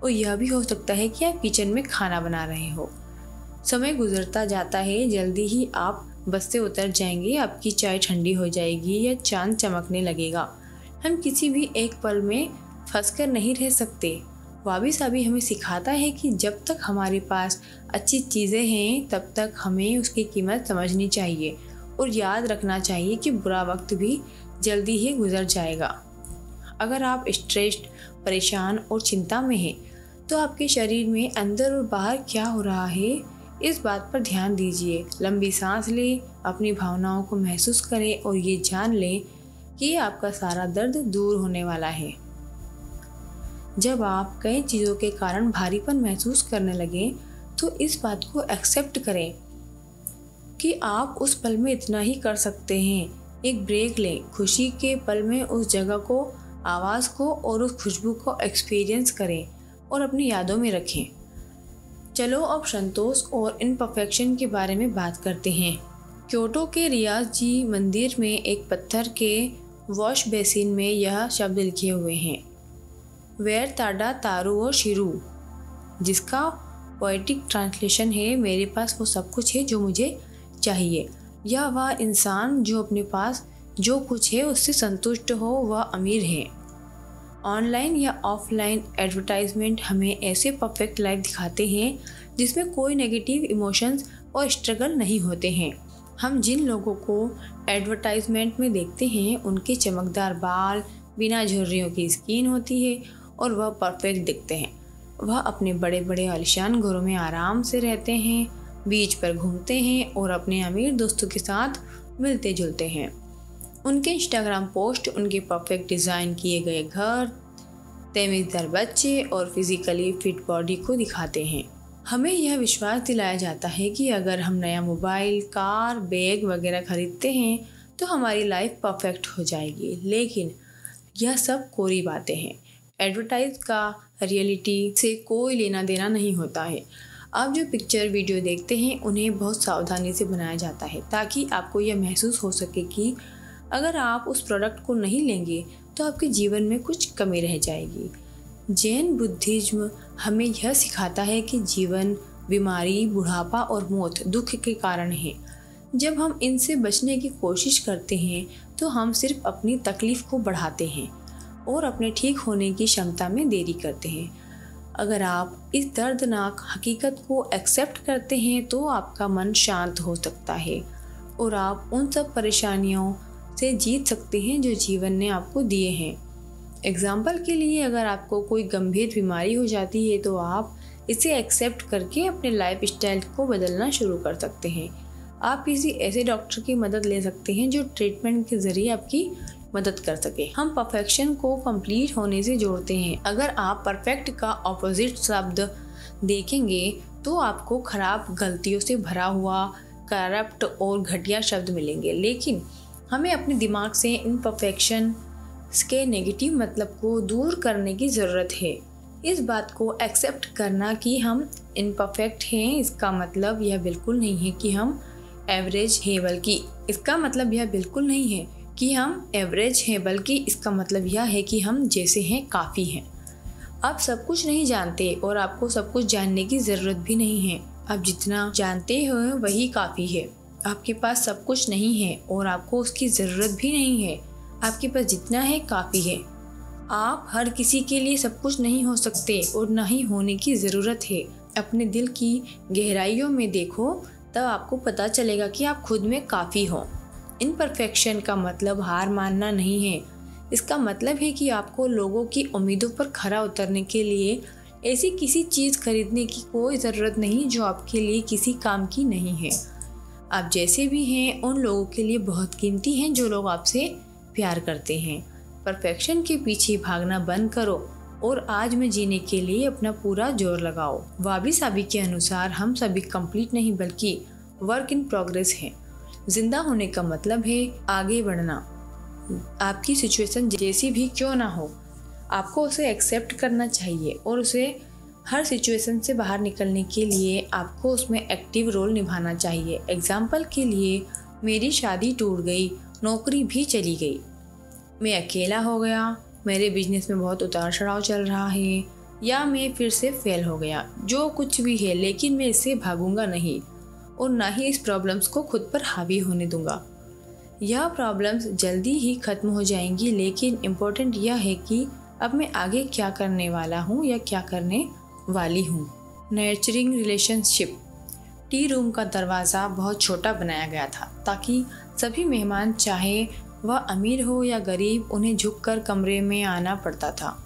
और यह भी हो सकता है कि आप किचन में खाना बना रहे हो। समय गुजरता जाता है, जल्दी ही आप बस से उतर जाएंगे, आपकी चाय ठंडी हो जाएगी या चांद चमकने लगेगा। हम किसी भी एक पल में फंसकर नहीं रह सकते। वाबी साबी हमें सिखाता है कि जब तक हमारे पास अच्छी चीज़ें हैं तब तक हमें उसकी कीमत समझनी चाहिए और याद रखना चाहिए कि बुरा वक्त भी जल्दी ही गुजर जाएगा। अगर आप स्ट्रेस्ड, परेशान और चिंता में हैं तो आपके शरीर में अंदर और बाहर क्या हो रहा है इस बात पर ध्यान दीजिए। लंबी सांस लें, अपनी भावनाओं को महसूस करें और ये जान लें ये आपका सारा दर्द दूर होने वाला है। जब आप कई चीज़ों के कारण भारीपन महसूस करने लगें तो इस बात को एक्सेप्ट करें कि आप उस पल में इतना ही कर सकते हैं। एक ब्रेक लें, खुशी के पल में उस जगह को, आवाज़ को और उस खुशबू को एक्सपीरियंस करें और अपनी यादों में रखें। चलो अब संतोष और इम्परफेक्शन के बारे में बात करते हैं। क्योटो के रियाज जी मंदिर में एक पत्थर के वॉश बेसिन में यह शब्द लिखे हुए हैं, वेर ताडा तारू और शिरू, जिसका पोएटिक ट्रांसलेशन है, मेरे पास वो सब कुछ है जो मुझे चाहिए, या वह इंसान जो अपने पास जो कुछ है उससे संतुष्ट हो वह अमीर है। ऑनलाइन या ऑफलाइन एडवर्टाइजमेंट हमें ऐसे परफेक्ट लाइफ दिखाते हैं जिसमें कोई नेगेटिव इमोशंस और स्ट्रगल नहीं होते हैं। हम जिन लोगों को एडवर्टाइजमेंट में देखते हैं उनके चमकदार बाल, बिना झुर्रियों की स्किन होती है और वह परफेक्ट दिखते हैं। वह अपने बड़े बड़े आलिशान घरों में आराम से रहते हैं, बीच पर घूमते हैं और अपने अमीर दोस्तों के साथ मिलते जुलते हैं। उनके इंस्टाग्राम पोस्ट उनके परफेक्ट डिज़ाइन किए गए घर, तमीज़दार बच्चे और फिज़िकली फिट बॉडी को दिखाते हैं। हमें यह विश्वास दिलाया जाता है कि अगर हम नया मोबाइल, कार, बैग वगैरह खरीदते हैं तो हमारी लाइफ परफेक्ट हो जाएगी, लेकिन यह सब कोरी बातें हैं। एडवर्टाइज का रियलिटी से कोई लेना देना नहीं होता है। आप जो पिक्चर, वीडियो देखते हैं उन्हें बहुत सावधानी से बनाया जाता है ताकि आपको यह महसूस हो सके कि अगर आप उस प्रोडक्ट को नहीं लेंगे तो आपके जीवन में कुछ कमी रह जाएगी। जैन बुद्धिज्म हमें यह सिखाता है कि जीवन, बीमारी, बुढ़ापा और मौत दुख के कारण है। जब हम इनसे बचने की कोशिश करते हैं तो हम सिर्फ अपनी तकलीफ़ को बढ़ाते हैं और अपने ठीक होने की क्षमता में देरी करते हैं। अगर आप इस दर्दनाक हकीकत को एक्सेप्ट करते हैं तो आपका मन शांत हो सकता है और आप उन सब परेशानियों से जीत सकते हैं जो जीवन ने आपको दिए हैं। एग्जाम्पल के लिए, अगर आपको कोई गंभीर बीमारी हो जाती है तो आप इसे एक्सेप्ट करके अपने लाइफ स्टाइल को बदलना शुरू कर सकते हैं। आप किसी ऐसे डॉक्टर की मदद ले सकते हैं जो ट्रीटमेंट के ज़रिए आपकी मदद कर सके। हम परफेक्शन को कंप्लीट होने से जोड़ते हैं। अगर आप परफेक्ट का ऑपोजिट शब्द देखेंगे तो आपको खराब, गलतियों से भरा हुआ, करप्ट और घटिया शब्द मिलेंगे, लेकिन हमें अपने दिमाग से इन परफेक्शन के नेगेटिव मतलब को दूर करने की ज़रूरत है। इस बात को एक्सेप्ट करना कि हम इम्परफेक्ट हैं, इसका मतलब यह बिल्कुल नहीं है कि हम एवरेज हैं, बल्कि इसका मतलब यह बिल्कुल नहीं है कि हम एवरेज हैं बल्कि इसका मतलब यह है कि हम जैसे हैं काफ़ी हैं। आप सब कुछ नहीं जानते और आपको सब कुछ जानने की ज़रूरत भी नहीं है। आप जितना जानते हो वही काफ़ी है। आपके पास सब कुछ नहीं है और आपको उसकी ज़रूरत भी नहीं है। आपके पास जितना है काफ़ी है। आप हर किसी के लिए सब कुछ नहीं हो सकते और ना ही होने की ज़रूरत है। अपने दिल की गहराइयों में देखो, तब आपको पता चलेगा कि आप खुद में काफ़ी हो। इम्परफेक्शन का मतलब हार मानना नहीं है। इसका मतलब है कि आपको लोगों की उम्मीदों पर खरा उतरने के लिए ऐसी किसी चीज़ खरीदने की कोई ज़रूरत नहीं जो आपके लिए किसी काम की नहीं है। आप जैसे भी हैं उन लोगों के लिए बहुत कीमती हैं जो लोग आपसे प्यार करते हैं। परफेक्शन के पीछे भागना बंद करो और आज में जीने के लिए अपना पूरा जोर लगाओ। वाबी साबी के अनुसार हम सभी कंप्लीट नहीं बल्कि वर्क इन प्रोग्रेस हैं। जिंदा होने का मतलब है आगे बढ़ना। आपकी सिचुएशन जैसी भी क्यों ना हो, आपको उसे एक्सेप्ट करना चाहिए और उसे हर सिचुएशन से बाहर निकलने के लिए आपको उसमें एक्टिव रोल निभाना चाहिए। एग्जाम्पल के लिए, मेरी शादी टूट गई, नौकरी भी चली गई, मैं अकेला हो गया, मेरे बिजनेस में बहुत उतार चढ़ाव चल रहा है, या मैं फिर से फेल हो गया। जो कुछ भी है, लेकिन मैं इससे भागूंगा नहीं और ना ही इस प्रॉब्लम्स को खुद पर हावी होने दूंगा। यह प्रॉब्लम्स जल्दी ही ख़त्म हो जाएंगी, लेकिन इम्पोर्टेंट यह है कि अब मैं आगे क्या करने वाला हूँ या क्या करने वाली हूँ। Nurturing relationship. टी रूम का दरवाज़ा बहुत छोटा बनाया गया था ताकि सभी मेहमान, चाहे वह अमीर हो या गरीब, उन्हें झुककर कमरे में आना पड़ता था।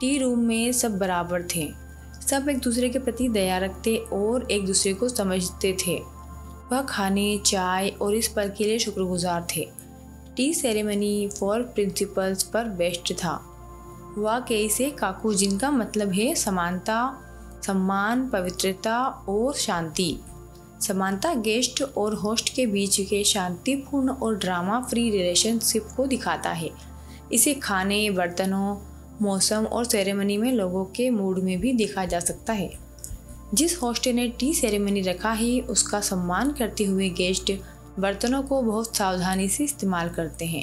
टी रूम में सब बराबर थे, सब एक दूसरे के प्रति दया रखते और एक दूसरे को समझते थे। वह खाने, चाय और इस पल के लिए शुक्रगुजार थे। टी सेरेमनी फॉर प्रिंसिपल्स पर बेस्ट था। वाकई से काकू जिनका मतलब है समानता, सम्मान, पवित्रता और शांति। समानता गेस्ट और होस्ट के बीच के शांतिपूर्ण और ड्रामा फ्री रिलेशनशिप को दिखाता है। इसे खाने, बर्तनों, मौसम और सेरेमनी में लोगों के मूड में भी देखा जा सकता है। जिस होस्ट ने टी सेरेमनी रखा है उसका सम्मान करते हुए गेस्ट बर्तनों को बहुत सावधानी से इस्तेमाल करते हैं।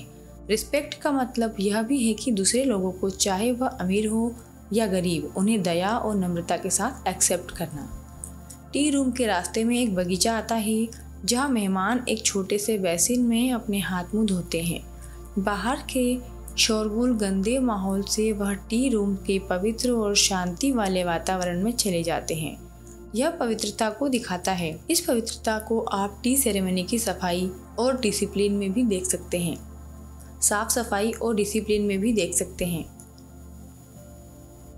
रिस्पेक्ट का मतलब यह भी है कि दूसरे लोगों को, चाहे वह अमीर हो या गरीब, उन्हें दया और नम्रता के साथ एक्सेप्ट करना। टी रूम के रास्ते में एक बगीचा आता है जहां मेहमान एक छोटे से बेसिन में अपने हाथ मुंह धोते हैं। बाहर के शोरगुल गंदे माहौल से वह टी रूम के पवित्र और शांति वाले वातावरण में चले जाते हैं। यह पवित्रता को दिखाता है। इस पवित्रता को आप टी सेरेमनी की सफाई और डिसिप्लिन में भी देख सकते हैं। साफ सफाई और डिसिप्लिन में भी देख सकते हैं।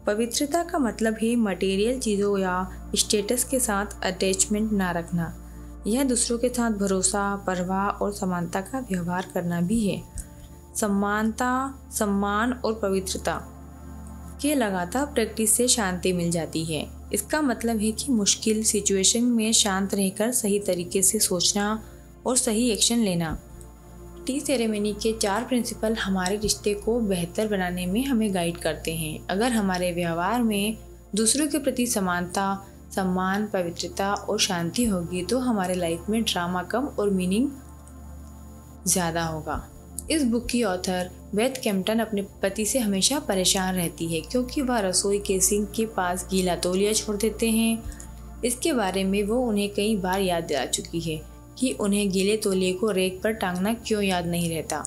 पवित्रता का मतलब है मटेरियल चीज़ों या स्टेटस के साथ अटैचमेंट ना रखना। यह दूसरों के साथ भरोसा, परवाह और समानता का व्यवहार करना भी है। समानता, सम्मान और पवित्रता के लगातार प्रैक्टिस से शांति मिल जाती है। इसका मतलब है कि मुश्किल सिचुएशन में शांत रहकर सही तरीके से सोचना और सही एक्शन लेना। टी सेरेमनी के चार प्रिंसिपल हमारे रिश्ते को बेहतर बनाने में हमें गाइड करते हैं। अगर हमारे व्यवहार में दूसरों के प्रति समानता, सम्मान, पवित्रता और शांति होगी तो हमारे लाइफ में ड्रामा कम और मीनिंग ज़्यादा होगा। इस बुक की ऑथर बेथ केम्पटन अपने पति से हमेशा परेशान रहती है क्योंकि वह रसोई के सिंक के पास गीला तौलिया छोड़ देते हैं। इसके बारे में वो उन्हें कई बार याद दिला चुकी है कि उन्हें गीले तौलिए को रेक पर टांगना क्यों याद नहीं रहता,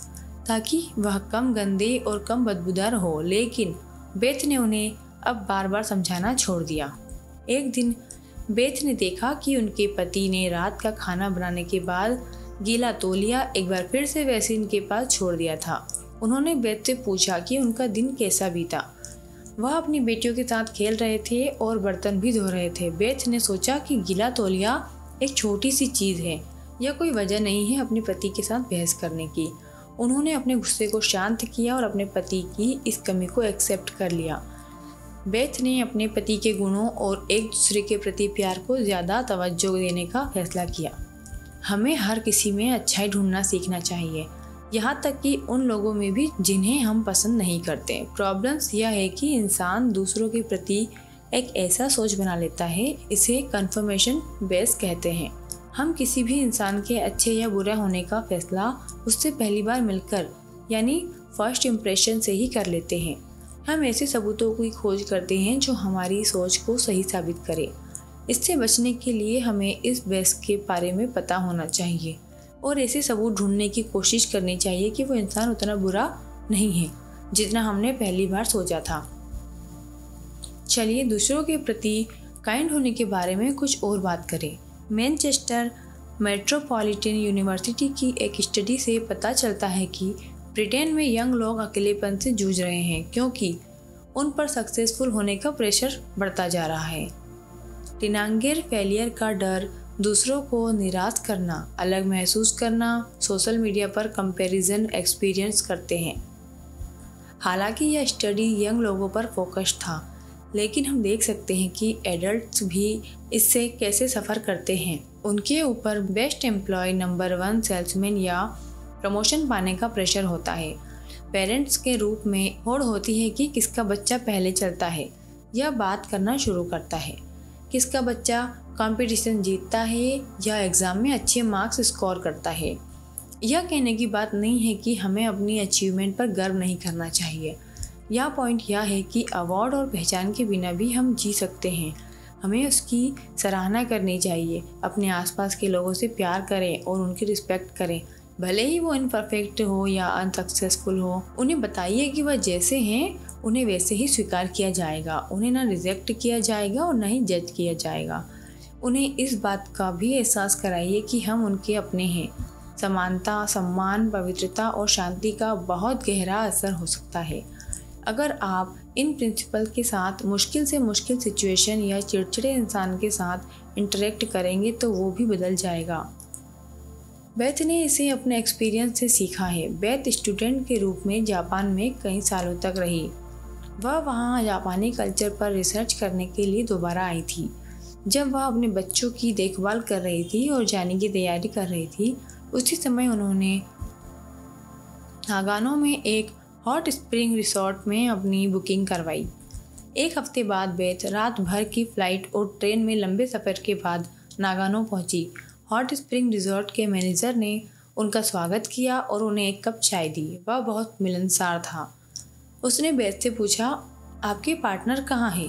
ताकि वह कम गंदे और कम बदबूदार हो। लेकिन बेथ ने उन्हें अब बार बार समझाना छोड़ दिया। एक दिन बेथ ने देखा कि उनके पति ने रात का खाना बनाने के बाद गीला तौलिया एक बार फिर से बेसिन के पास छोड़ दिया था। उन्होंने बेथ से पूछा कि उनका दिन कैसा बीता। वह अपनी बेटियों के साथ खेल रहे थे और बर्तन भी धो रहे थे। बेथ ने सोचा कि गीला तौलिया एक छोटी सी चीज़ है, यह कोई वजह नहीं है अपने पति के साथ बहस करने की। उन्होंने अपने गुस्से को शांत किया और अपने पति की इस कमी को एक्सेप्ट कर लिया। बेथ ने अपने पति के गुणों और एक दूसरे के प्रति प्यार को ज़्यादा तवज्जो देने का फैसला किया। हमें हर किसी में अच्छाई ढूंढना सीखना चाहिए, यहाँ तक कि उन लोगों में भी जिन्हें हम पसंद नहीं करते। प्रॉब्लम्स यह है कि इंसान दूसरों के प्रति एक ऐसा सोच बना लेता है, इसे कन्फर्मेशन बेस कहते हैं। हम किसी भी इंसान के अच्छे या बुरा होने का फैसला उससे पहली बार मिलकर, यानी फर्स्ट इम्प्रेशन से ही कर लेते हैं। हम ऐसे सबूतों की खोज करते हैं जो हमारी सोच को सही साबित करें। इससे बचने के लिए हमें इस बेस के बारे में पता होना चाहिए और ऐसे सबूत ढूंढने की कोशिश करनी चाहिए कि वो इंसान उतना बुरा नहीं है जितना हमने पहली बार सोचा था। चलिए दूसरों के प्रति काइंड होने के बारे में कुछ और बात करें। मैनचेस्टर मेट्रोपॉलिटन यूनिवर्सिटी की एक स्टडी से पता चलता है कि ब्रिटेन में यंग लोग अकेलेपन से जूझ रहे हैं क्योंकि उन पर सक्सेसफुल होने का प्रेशर बढ़ता जा रहा है। टिनांगेर फेलियर का डर, दूसरों को निराश करना, अलग महसूस करना, सोशल मीडिया पर कंपैरिजन एक्सपीरियंस करते हैं। हालांकि यह स्टडी यंग लोगों पर फोकस था, लेकिन हम देख सकते हैं कि एडल्ट्स भी इससे कैसे सफ़र करते हैं। उनके ऊपर best employ, number one salesman या प्रमोशन पाने का प्रेशर होता है। पेरेंट्स के रूप में होड़ होती है कि किसका बच्चा पहले चलता है या बात करना शुरू करता है, किसका बच्चा कंपटीशन जीतता है या एग्ज़ाम में अच्छे मार्क्स स्कोर करता है। यह कहने की बात नहीं है कि हमें अपनी अचीवमेंट पर गर्व नहीं करना चाहिए। यह पॉइंट यह है कि अवार्ड और पहचान के बिना भी हम जी सकते हैं। हमें उसकी सराहना करनी चाहिए। अपने आसपास के लोगों से प्यार करें और उनकी रिस्पेक्ट करें, भले ही वो इनपरफेक्ट हो या अनसक्सेसफुल हो। उन्हें बताइए कि वह जैसे हैं उन्हें वैसे ही स्वीकार किया जाएगा। उन्हें ना रिजेक्ट किया जाएगा और ना ही जज किया जाएगा। उन्हें इस बात का भी एहसास कराइए कि हम उनके अपने हैं। समानता, सम्मान, पवित्रता और शांति का बहुत गहरा असर हो सकता है। अगर आप इन प्रिंसिपल के साथ मुश्किल से मुश्किल सिचुएशन या चिड़चिड़े इंसान के साथ इंटरेक्ट करेंगे तो वो भी बदल जाएगा। बेथ ने इसे अपने एक्सपीरियंस से सीखा है। बेथ स्टूडेंट के रूप में जापान में कई सालों तक रही। वह वहां जापानी कल्चर पर रिसर्च करने के लिए दोबारा आई थी। जब वह अपने बच्चों की देखभाल कर रही थी और जाने की तैयारी कर रही थी, उसी समय उन्होंने नागानो में एक हॉट स्प्रिंग रिसोर्ट में अपनी बुकिंग करवाई। एक हफ्ते बाद बेथ रात भर की फ़्लाइट और ट्रेन में लंबे सफ़र के बाद नागानो पहुंची। हॉट स्प्रिंग रिजॉर्ट के मैनेजर ने उनका स्वागत किया और उन्हें एक कप चाय दी। वह बहुत मिलनसार था। उसने बेथ से पूछा, आपके पार्टनर कहाँ है?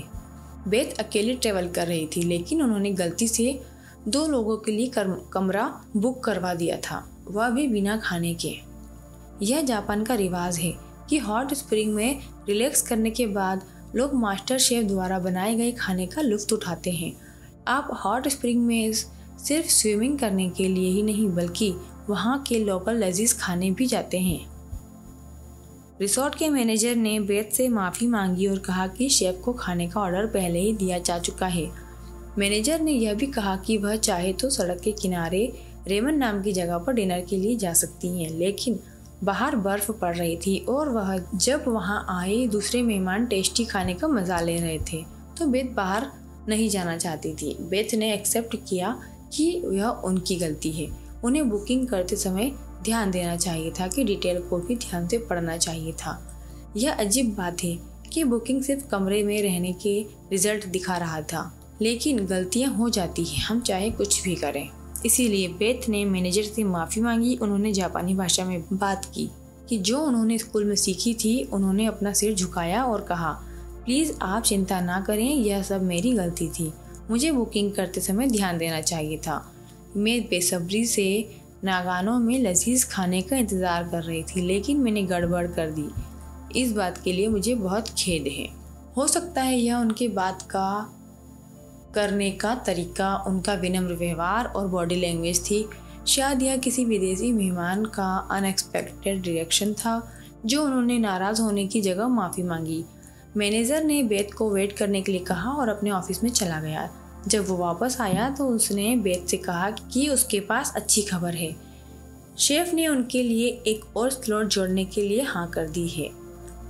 बेथ अकेले ट्रेवल कर रही थी, लेकिन उन्होंने गलती से दो लोगों के लिए कमरा बुक करवा दिया था, वह भी बिना खाने के। यह जापान का रिवाज है कि हॉट स्प्रिंग में रिलैक्स करने के बाद लोग मास्टर शेफ द्वारा बनाए गए खाने का लुत्फ़ उठाते हैं। आप हॉट स्प्रिंग में सिर्फ स्विमिंग करने के लिए ही नहीं, बल्कि वहां के लोकल लजीज खाने भी जाते हैं। रिसोर्ट के मैनेजर ने बेथ से माफ़ी मांगी और कहा कि शेफ को खाने का ऑर्डर पहले ही दिया जा चुका है। मैनेजर ने यह भी कहा कि वह चाहे तो सड़क के किनारे रेमन नाम की जगह पर डिनर के लिए जा सकती हैं, लेकिन बाहर बर्फ़ पड़ रही थी और वह जब वहाँ आए दूसरे मेहमान टेस्टी खाने का मज़ा ले रहे थे, तो बेथ बाहर नहीं जाना चाहती थी। बेथ ने एक्सेप्ट किया कि यह उनकी गलती है। उन्हें बुकिंग करते समय ध्यान देना चाहिए था कि डिटेल को भी ध्यान से पढ़ना चाहिए था। यह अजीब बात है कि बुकिंग सिर्फ कमरे में रहने के रिजल्ट दिखा रहा था, लेकिन गलतियां हो जाती हैं, हम चाहे कुछ भी करें। इसीलिए बेथ ने मैनेजर से माफ़ी मांगी। उन्होंने जापानी भाषा में बात की कि जो उन्होंने स्कूल में सीखी थी। उन्होंने अपना सिर झुकाया और कहा, प्लीज़ आप चिंता ना करें, यह सब मेरी गलती थी। मुझे बुकिंग करते समय ध्यान देना चाहिए था। मैं बेसब्री से नागानो में लजीज खाने का इंतज़ार कर रही थी, लेकिन मैंने गड़बड़ कर दी। इस बात के लिए मुझे बहुत खेद है। हो सकता है यह उनके बात का करने का तरीका, उनका विनम्र व्यवहार और बॉडी लैंग्वेज थी। शायद यह किसी विदेशी मेहमान का अनएक्सपेक्टेड रिएक्शन था, जो उन्होंने नाराज़ होने की जगह माफ़ी मांगी। मैनेजर ने बेथ को वेट करने के लिए कहा और अपने ऑफिस में चला गया। जब वो वापस आया तो उसने बेथ से कहा कि उसके पास अच्छी खबर है, शेफ ने उनके लिए एक और स्लॉट जोड़ने के लिए हाँ कर दी है।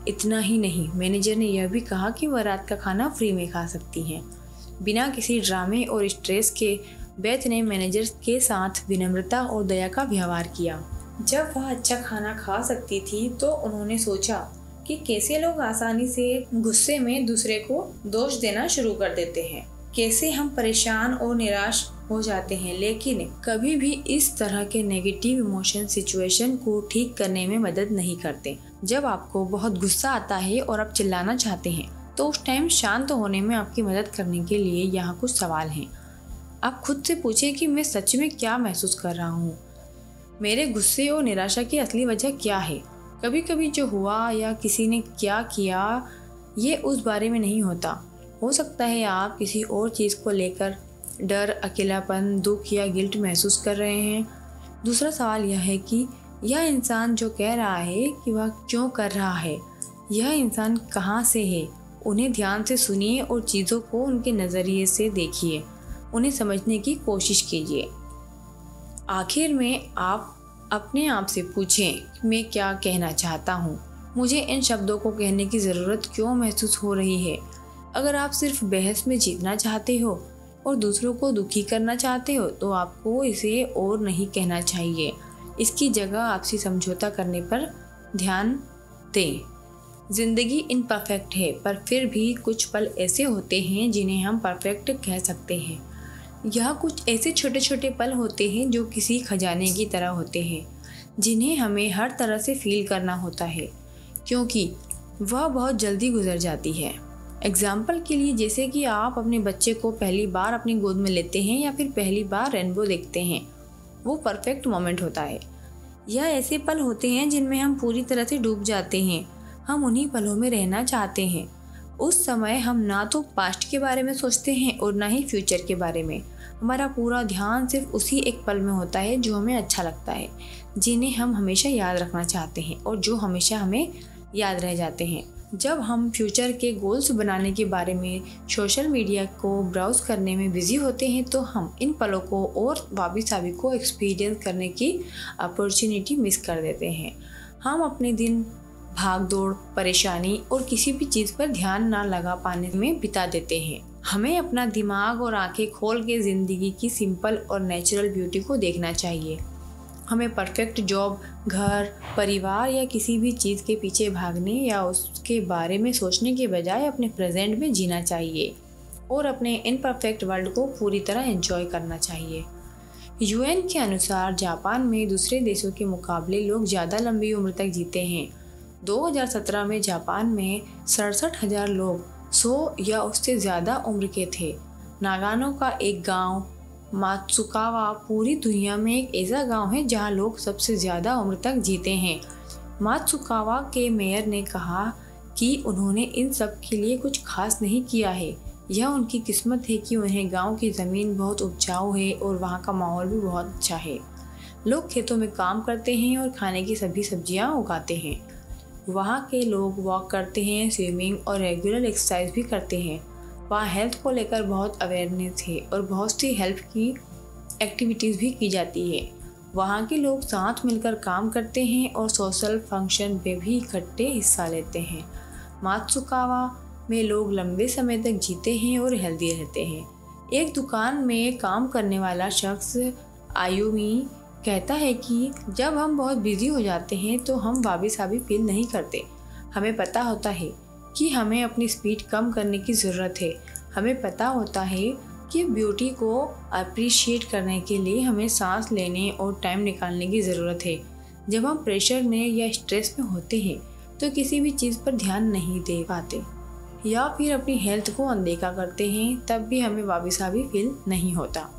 इतना ही नहीं, मैनेजर ने यह भी कहा कि वह रात का खाना फ्री में खा सकती हैं। बिना किसी ड्रामे और स्ट्रेस के बेथ ने मैनेजर के साथ विनम्रता और दया का व्यवहार किया। जब वह अच्छा खाना खा सकती थी, तो उन्होंने सोचा कि कैसे लोग आसानी से गुस्से में दूसरे को दोष देना शुरू कर देते हैं, कैसे हम परेशान और निराश हो जाते हैं, लेकिन कभी भी इस तरह के नेगेटिव इमोशन सिचुएशन को ठीक करने में मदद नहीं करते। जब आपको बहुत गुस्सा आता है और आप चिल्लाना चाहते हैं, तो उस टाइम शांत होने में आपकी मदद करने के लिए यहाँ कुछ सवाल हैं। आप खुद से पूछें कि मैं सच में क्या महसूस कर रहा हूँ, मेरे गुस्से और निराशा की असली वजह क्या है। कभी कभी जो हुआ या किसी ने क्या किया, ये उस बारे में नहीं होता। हो सकता है आप किसी और चीज़ को लेकर डर, अकेलापन, दुख या गिल्ट महसूस कर रहे हैं। दूसरा सवाल यह है कि यह इंसान जो कह रहा है कि वह क्यों कर रहा है, यह इंसान कहाँ से है। उन्हें ध्यान से सुनिए और चीज़ों को उनके नज़रिए से देखिए, उन्हें समझने की कोशिश कीजिए। आखिर में आप अपने आप से पूछें, मैं क्या कहना चाहता हूँ, मुझे इन शब्दों को कहने की ज़रूरत क्यों महसूस हो रही है। अगर आप सिर्फ बहस में जीतना चाहते हो और दूसरों को दुखी करना चाहते हो, तो आपको इसे और नहीं कहना चाहिए। इसकी जगह आपसी समझौता करने पर ध्यान दें। ज़िंदगी इम्परफेक्ट है, पर फिर भी कुछ पल ऐसे होते हैं जिन्हें हम परफेक्ट कह सकते हैं। यह कुछ ऐसे छोटे छोटे पल होते हैं जो किसी खजाने की तरह होते हैं, जिन्हें हमें हर तरह से फील करना होता है, क्योंकि वह बहुत जल्दी गुजर जाती है। एग्जाम्पल के लिए, जैसे कि आप अपने बच्चे को पहली बार अपनी गोद में लेते हैं या फिर पहली बार रेनबो देखते हैं, वो परफेक्ट मोमेंट होता है। यह ऐसे पल होते हैं जिनमें हम पूरी तरह से डूब जाते हैं। हम उन्हीं पलों में रहना चाहते हैं। उस समय हम ना तो पास्ट के बारे में सोचते हैं और ना ही फ्यूचर के बारे में। हमारा पूरा ध्यान सिर्फ उसी एक पल में होता है जो हमें अच्छा लगता है, जिन्हें हम हमेशा याद रखना चाहते हैं और जो हमेशा हमें याद रह जाते हैं। जब हम फ्यूचर के गोल्स बनाने के बारे में सोशल मीडिया को ब्राउज करने में बिजी होते हैं तो हम इन पलों को और वाबी साबी को एक्सपीरियंस करने की अपॉर्चुनिटी मिस कर देते हैं। हम अपने दिन भाग दौड़, परेशानी और किसी भी चीज़ पर ध्यान ना लगा पाने में बिता देते हैं। हमें अपना दिमाग और आंखें खोल के ज़िंदगी की सिंपल और नेचुरल ब्यूटी को देखना चाहिए। हमें परफेक्ट जॉब, घर, परिवार या किसी भी चीज़ के पीछे भागने या उसके बारे में सोचने के बजाय अपने प्रेजेंट में जीना चाहिए और अपने इम्परफेक्ट वर्ल्ड को पूरी तरह एंजॉय करना चाहिए। यूएन के अनुसार जापान में दूसरे देशों के मुकाबले लोग ज़्यादा लंबी उम्र तक जीते हैं। दो हज़ार सत्रह में जापान में सड़सठ हज़ार लोग सौ या उससे ज़्यादा उम्र के थे। नागानो का एक गाँव मात्सुकावा पूरी दुनिया में एक ऐसा गांव है जहां लोग सबसे ज़्यादा उम्र तक जीते हैं। मात्सुकावा के मेयर ने कहा कि उन्होंने इन सब के लिए कुछ खास नहीं किया है, यह उनकी किस्मत है कि उन्हें गांव की ज़मीन बहुत उपजाऊ है और वहां का माहौल भी बहुत अच्छा है। लोग खेतों में काम करते हैं और खाने की सभी सब्जियाँ उगाते हैं। वहाँ के लोग वॉक करते हैं, स्विमिंग और रेगुलर एक्सरसाइज भी करते हैं। वहाँ हेल्थ को लेकर बहुत अवेयरनेस है और बहुत सी हेल्थ की एक्टिविटीज़ भी की जाती है। वहाँ के लोग साथ मिलकर काम करते हैं और सोशल फंक्शन में भी इकट्ठे हिस्सा लेते हैं। मात्सुकावा में लोग लंबे समय तक जीते हैं और हेल्दी रहते हैं। एक दुकान में काम करने वाला शख्स आयोमी कहता है कि जब हम बहुत बिजी हो जाते हैं तो हम वाबी साबी फील नहीं करते। हमें पता होता है कि हमें अपनी स्पीड कम करने की ज़रूरत है। हमें पता होता है कि ब्यूटी को अप्रिशिएट करने के लिए हमें सांस लेने और टाइम निकालने की ज़रूरत है। जब हम प्रेशर में या स्ट्रेस में होते हैं तो किसी भी चीज़ पर ध्यान नहीं दे पाते या फिर अपनी हेल्थ को अनदेखा करते हैं, तब भी हमें वाबी साबी फील नहीं होता।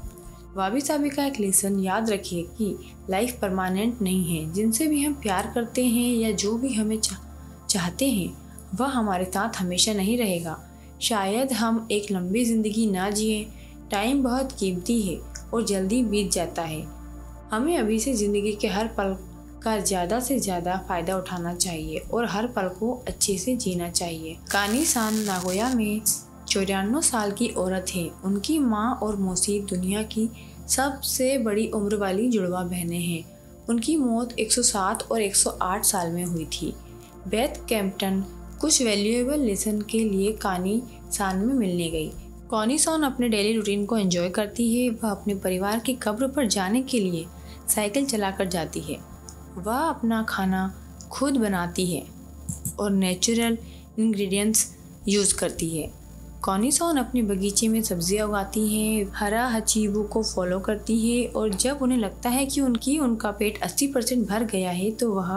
वाबी साबी का एक लेसन याद रखिए कि लाइफ परमानेंट नहीं है। जिनसे भी हम प्यार करते हैं या जो भी हमें चाहते हैं वह हमारे साथ हमेशा नहीं रहेगा। शायद हम एक लंबी ज़िंदगी ना जिए। टाइम बहुत कीमती है और जल्दी बीत जाता है। हमें अभी से ज़िंदगी के हर पल का ज़्यादा से ज़्यादा फ़ायदा उठाना चाहिए और हर पल को अच्छे से जीना चाहिए। कानीसान नागोया में चौरानवे साल की औरत है। उनकी माँ और मौसी दुनिया की सबसे बड़ी उम्र वाली जुड़वा बहनें हैं। उनकी मौत एक सौ सात और एक सौ आठ साल में हुई थी। बेथ कैम्पटन कुछ वैल्यूएबल लेसन के लिए कानीसान में मिलने गई। कानीसान अपने डेली रूटीन को एंजॉय करती है। वह अपने परिवार की कब्र पर जाने के लिए साइकिल चलाकर जाती है। वह अपना खाना खुद बनाती है और नेचुरल इंग्रेडिएंट्स यूज़ करती है। कानीसान अपने बगीचे में सब्जियां उगाती है, हरा हचीबू को फॉलो करती है और जब उन्हें लगता है कि उनकी उनका पेट अस्सी परसेंट भर गया है तो वह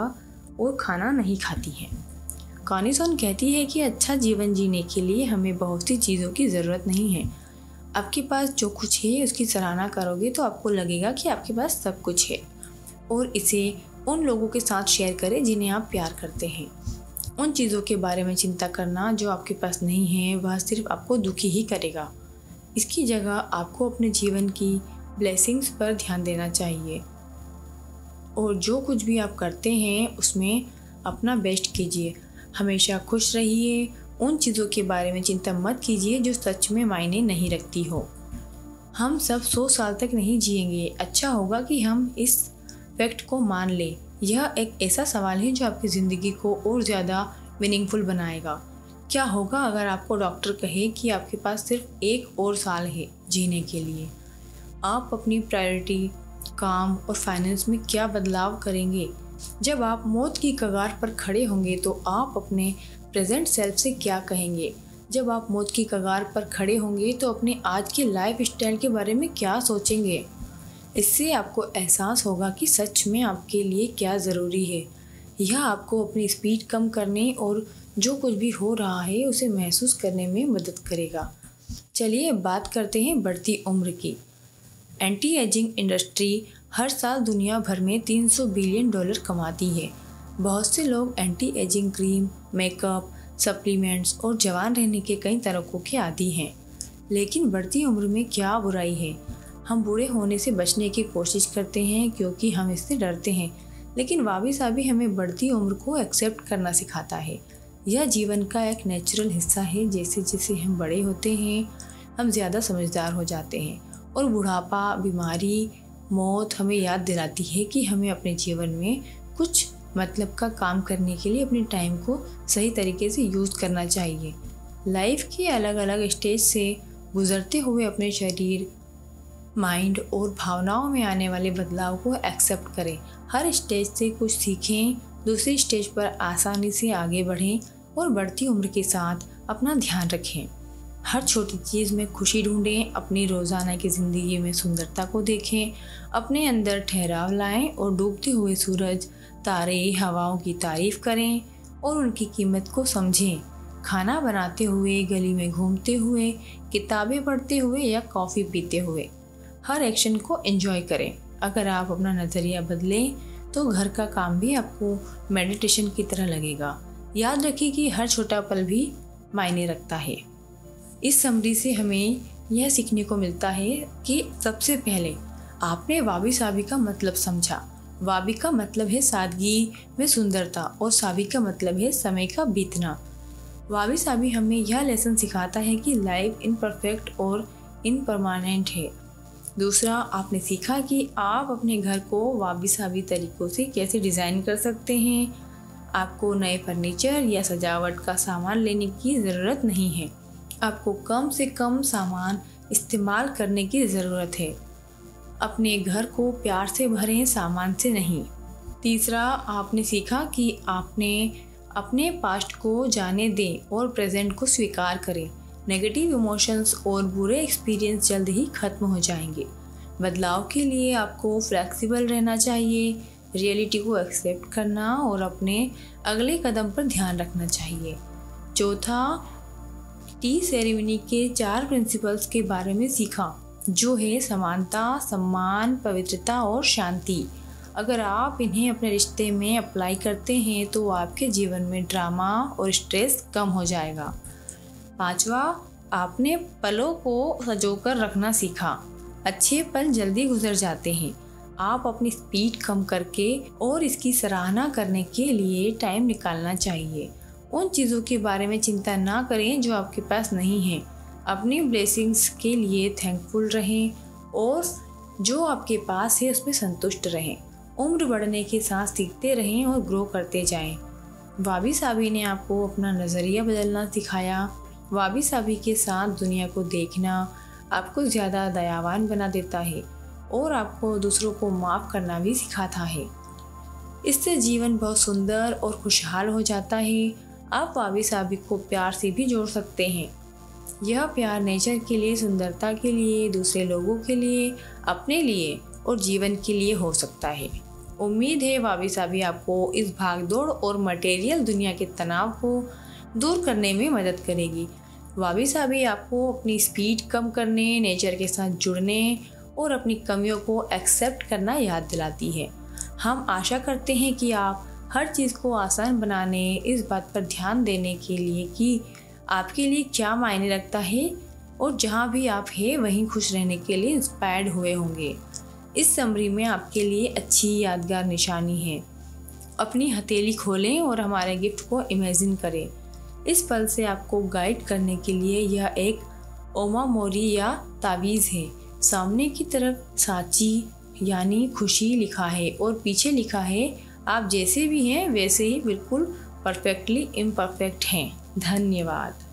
और खाना नहीं खाती है। कानीसान कहती है कि अच्छा जीवन जीने के लिए हमें बहुत सी चीज़ों की ज़रूरत नहीं है। आपके पास जो कुछ है उसकी सराहना करोगे तो आपको लगेगा कि आपके पास सब कुछ है, और इसे उन लोगों के साथ शेयर करें जिन्हें आप प्यार करते हैं। उन चीज़ों के बारे में चिंता करना जो आपके पास नहीं है वह सिर्फ आपको दुखी ही करेगा। इसकी जगह आपको अपने जीवन की ब्लेसिंग्स पर ध्यान देना चाहिए और जो कुछ भी आप करते हैं उसमें अपना बेस्ट कीजिए। हमेशा खुश रहिए। उन चीज़ों के बारे में चिंता मत कीजिए जो सच में मायने नहीं रखती हो। हम सब सौ साल तक नहीं जिएंगे। अच्छा होगा कि हम इस फैक्ट को मान लें। यह एक ऐसा सवाल है जो आपकी ज़िंदगी को और ज़्यादा मीनिंगफुल बनाएगा। क्या होगा अगर आपको डॉक्टर कहे कि आपके पास सिर्फ एक और साल है जीने के लिए? आप अपनी प्रायोरिटी, काम और फाइनेंस में क्या बदलाव करेंगे? जब आप मौत की कगार पर खड़े होंगे तो आप अपने प्रेजेंट सेल्फ से क्या कहेंगे? जब आप मौत की कगार पर खड़े होंगे तो अपने आज के लाइफ स्टाइल के बारे में क्या सोचेंगे? इससे आपको एहसास होगा कि सच में आपके लिए क्या ज़रूरी है। यह आपको अपनी स्पीड कम करने और जो कुछ भी हो रहा है उसे महसूस करने में मदद करेगा। चलिए बात करते हैं बढ़ती उम्र की। एंटी एजिंग इंडस्ट्री हर साल दुनिया भर में तीन सौ बिलियन डॉलर कमाती है। बहुत से लोग anti ageing cream, makeup, supplements और जवान रहने के कई तरीकों के आदी हैं। लेकिन बढ़ती उम्र में क्या बुराई है? हम बूढ़े होने से बचने की कोशिश करते हैं क्योंकि हम इससे डरते हैं, लेकिन वाबी साबी हमें बढ़ती उम्र को एक्सेप्ट करना सिखाता है। यह जीवन का एक नेचुरल हिस्सा है। जैसे जैसे हम बड़े होते हैं हम ज़्यादा समझदार हो जाते हैं और बुढ़ापा, बीमारी, मौत हमें याद दिलाती है कि हमें अपने जीवन में कुछ मतलब का काम करने के लिए अपने टाइम को सही तरीके से यूज़ करना चाहिए। लाइफ के अलग अलग स्टेज से गुजरते हुए अपने शरीर, माइंड और भावनाओं में आने वाले बदलाव को एक्सेप्ट करें। हर स्टेज से कुछ सीखें, दूसरी स्टेज पर आसानी से आगे बढ़ें और बढ़ती उम्र के साथ अपना ध्यान रखें। हर छोटी चीज़ में खुशी ढूंढें, अपनी रोज़ाना की ज़िंदगी में सुंदरता को देखें, अपने अंदर ठहराव लाएं और डूबते हुए सूरज, तारे, हवाओं की तारीफ़ करें और उनकी कीमत को समझें। खाना बनाते हुए, गली में घूमते हुए, किताबें पढ़ते हुए या कॉफ़ी पीते हुए हर एक्शन को एंजॉय करें। अगर आप अपना नज़रिया बदलें तो घर का काम भी आपको मेडिटेशन की तरह लगेगा। याद रखें कि हर छोटा पल भी मायने रखता है। इस समरी से हमें यह सीखने को मिलता है कि सबसे पहले आपने वाबी साबी का मतलब समझा। वाबी का मतलब है सादगी में सुंदरता और साबी का मतलब है समय का बीतना। वाबी साबी हमें यह लेसन सिखाता है कि लाइफ इनपरफेक्ट और इनपरमानेंट है। दूसरा, आपने सीखा कि आप अपने घर को वाबी साबी तरीक़ों से कैसे डिज़ाइन कर सकते हैं। आपको नए फर्नीचर या सजावट का सामान लेने की ज़रूरत नहीं है, आपको कम से कम सामान इस्तेमाल करने की ज़रूरत है। अपने घर को प्यार से भरें, सामान से नहीं। तीसरा, आपने सीखा कि आपने अपने पास्ट को जाने दें और प्रेजेंट को स्वीकार करें। नेगेटिव इमोशंस और बुरे एक्सपीरियंस जल्द ही ख़त्म हो जाएंगे। बदलाव के लिए आपको फ्लेक्सिबल रहना चाहिए, रियलिटी को एक्सेप्ट करना और अपने अगले कदम पर ध्यान रखना चाहिए। चौथा, टी सेरेमनी के चार प्रिंसिपल्स के बारे में सीखा, जो है समानता, सम्मान, पवित्रता और शांति। अगर आप इन्हें अपने रिश्ते में अप्लाई करते हैं तो आपके जीवन में ड्रामा और स्ट्रेस कम हो जाएगा। पांचवा, आपने पलों को सजोकर रखना सीखा। अच्छे पल जल्दी गुजर जाते हैं। आप अपनी स्पीड कम करके और इसकी सराहना करने के लिए टाइम निकालना चाहिए। उन चीज़ों के बारे में चिंता ना करें जो आपके पास नहीं है। अपनी ब्लेसिंग्स के लिए थैंकफुल रहें और जो आपके पास है उसमें संतुष्ट रहें। उम्र बढ़ने के साथ सीखते रहें और ग्रो करते जाएं। वाबी साबी ने आपको अपना नज़रिया बदलना सिखाया। वाबी साबी के साथ दुनिया को देखना आपको ज़्यादा दयावान बना देता है और आपको दूसरों को माफ़ करना भी सिखाता है। इससे जीवन बहुत सुंदर और खुशहाल हो जाता है। आप वाबी साबी को प्यार से भी जोड़ सकते हैं। यह प्यार नेचर के लिए, सुंदरता के लिए, दूसरे लोगों के लिए, अपने लिए और जीवन के लिए हो सकता है। उम्मीद है वाबी साबी आपको इस भागदौड़ और मटेरियल दुनिया के तनाव को दूर करने में मदद करेगी। वाबी साबी आपको अपनी स्पीड कम करने, नेचर के साथ जुड़ने और अपनी कमियों को एक्सेप्ट करना याद दिलाती है। हम आशा करते हैं कि आप हर चीज़ को आसान बनाने, इस बात पर ध्यान देने के लिए कि आपके लिए क्या मायने रखता है और जहां भी आप हैं वहीं खुश रहने के लिए इंस्पायर्ड हुए होंगे। इस समरी में आपके लिए अच्छी यादगार निशानी है। अपनी हथेली खोलें और हमारे गिफ्ट को इमेजिन करें। इस पल से आपको गाइड करने के लिए यह एक ओमामोरी या तावीज़ है। सामने की तरफ साची यानी खुशी लिखा है और पीछे लिखा है आप जैसे भी हैं वैसे ही बिल्कुल परफेक्टली इम्परफेक्ट हैं। धन्यवाद।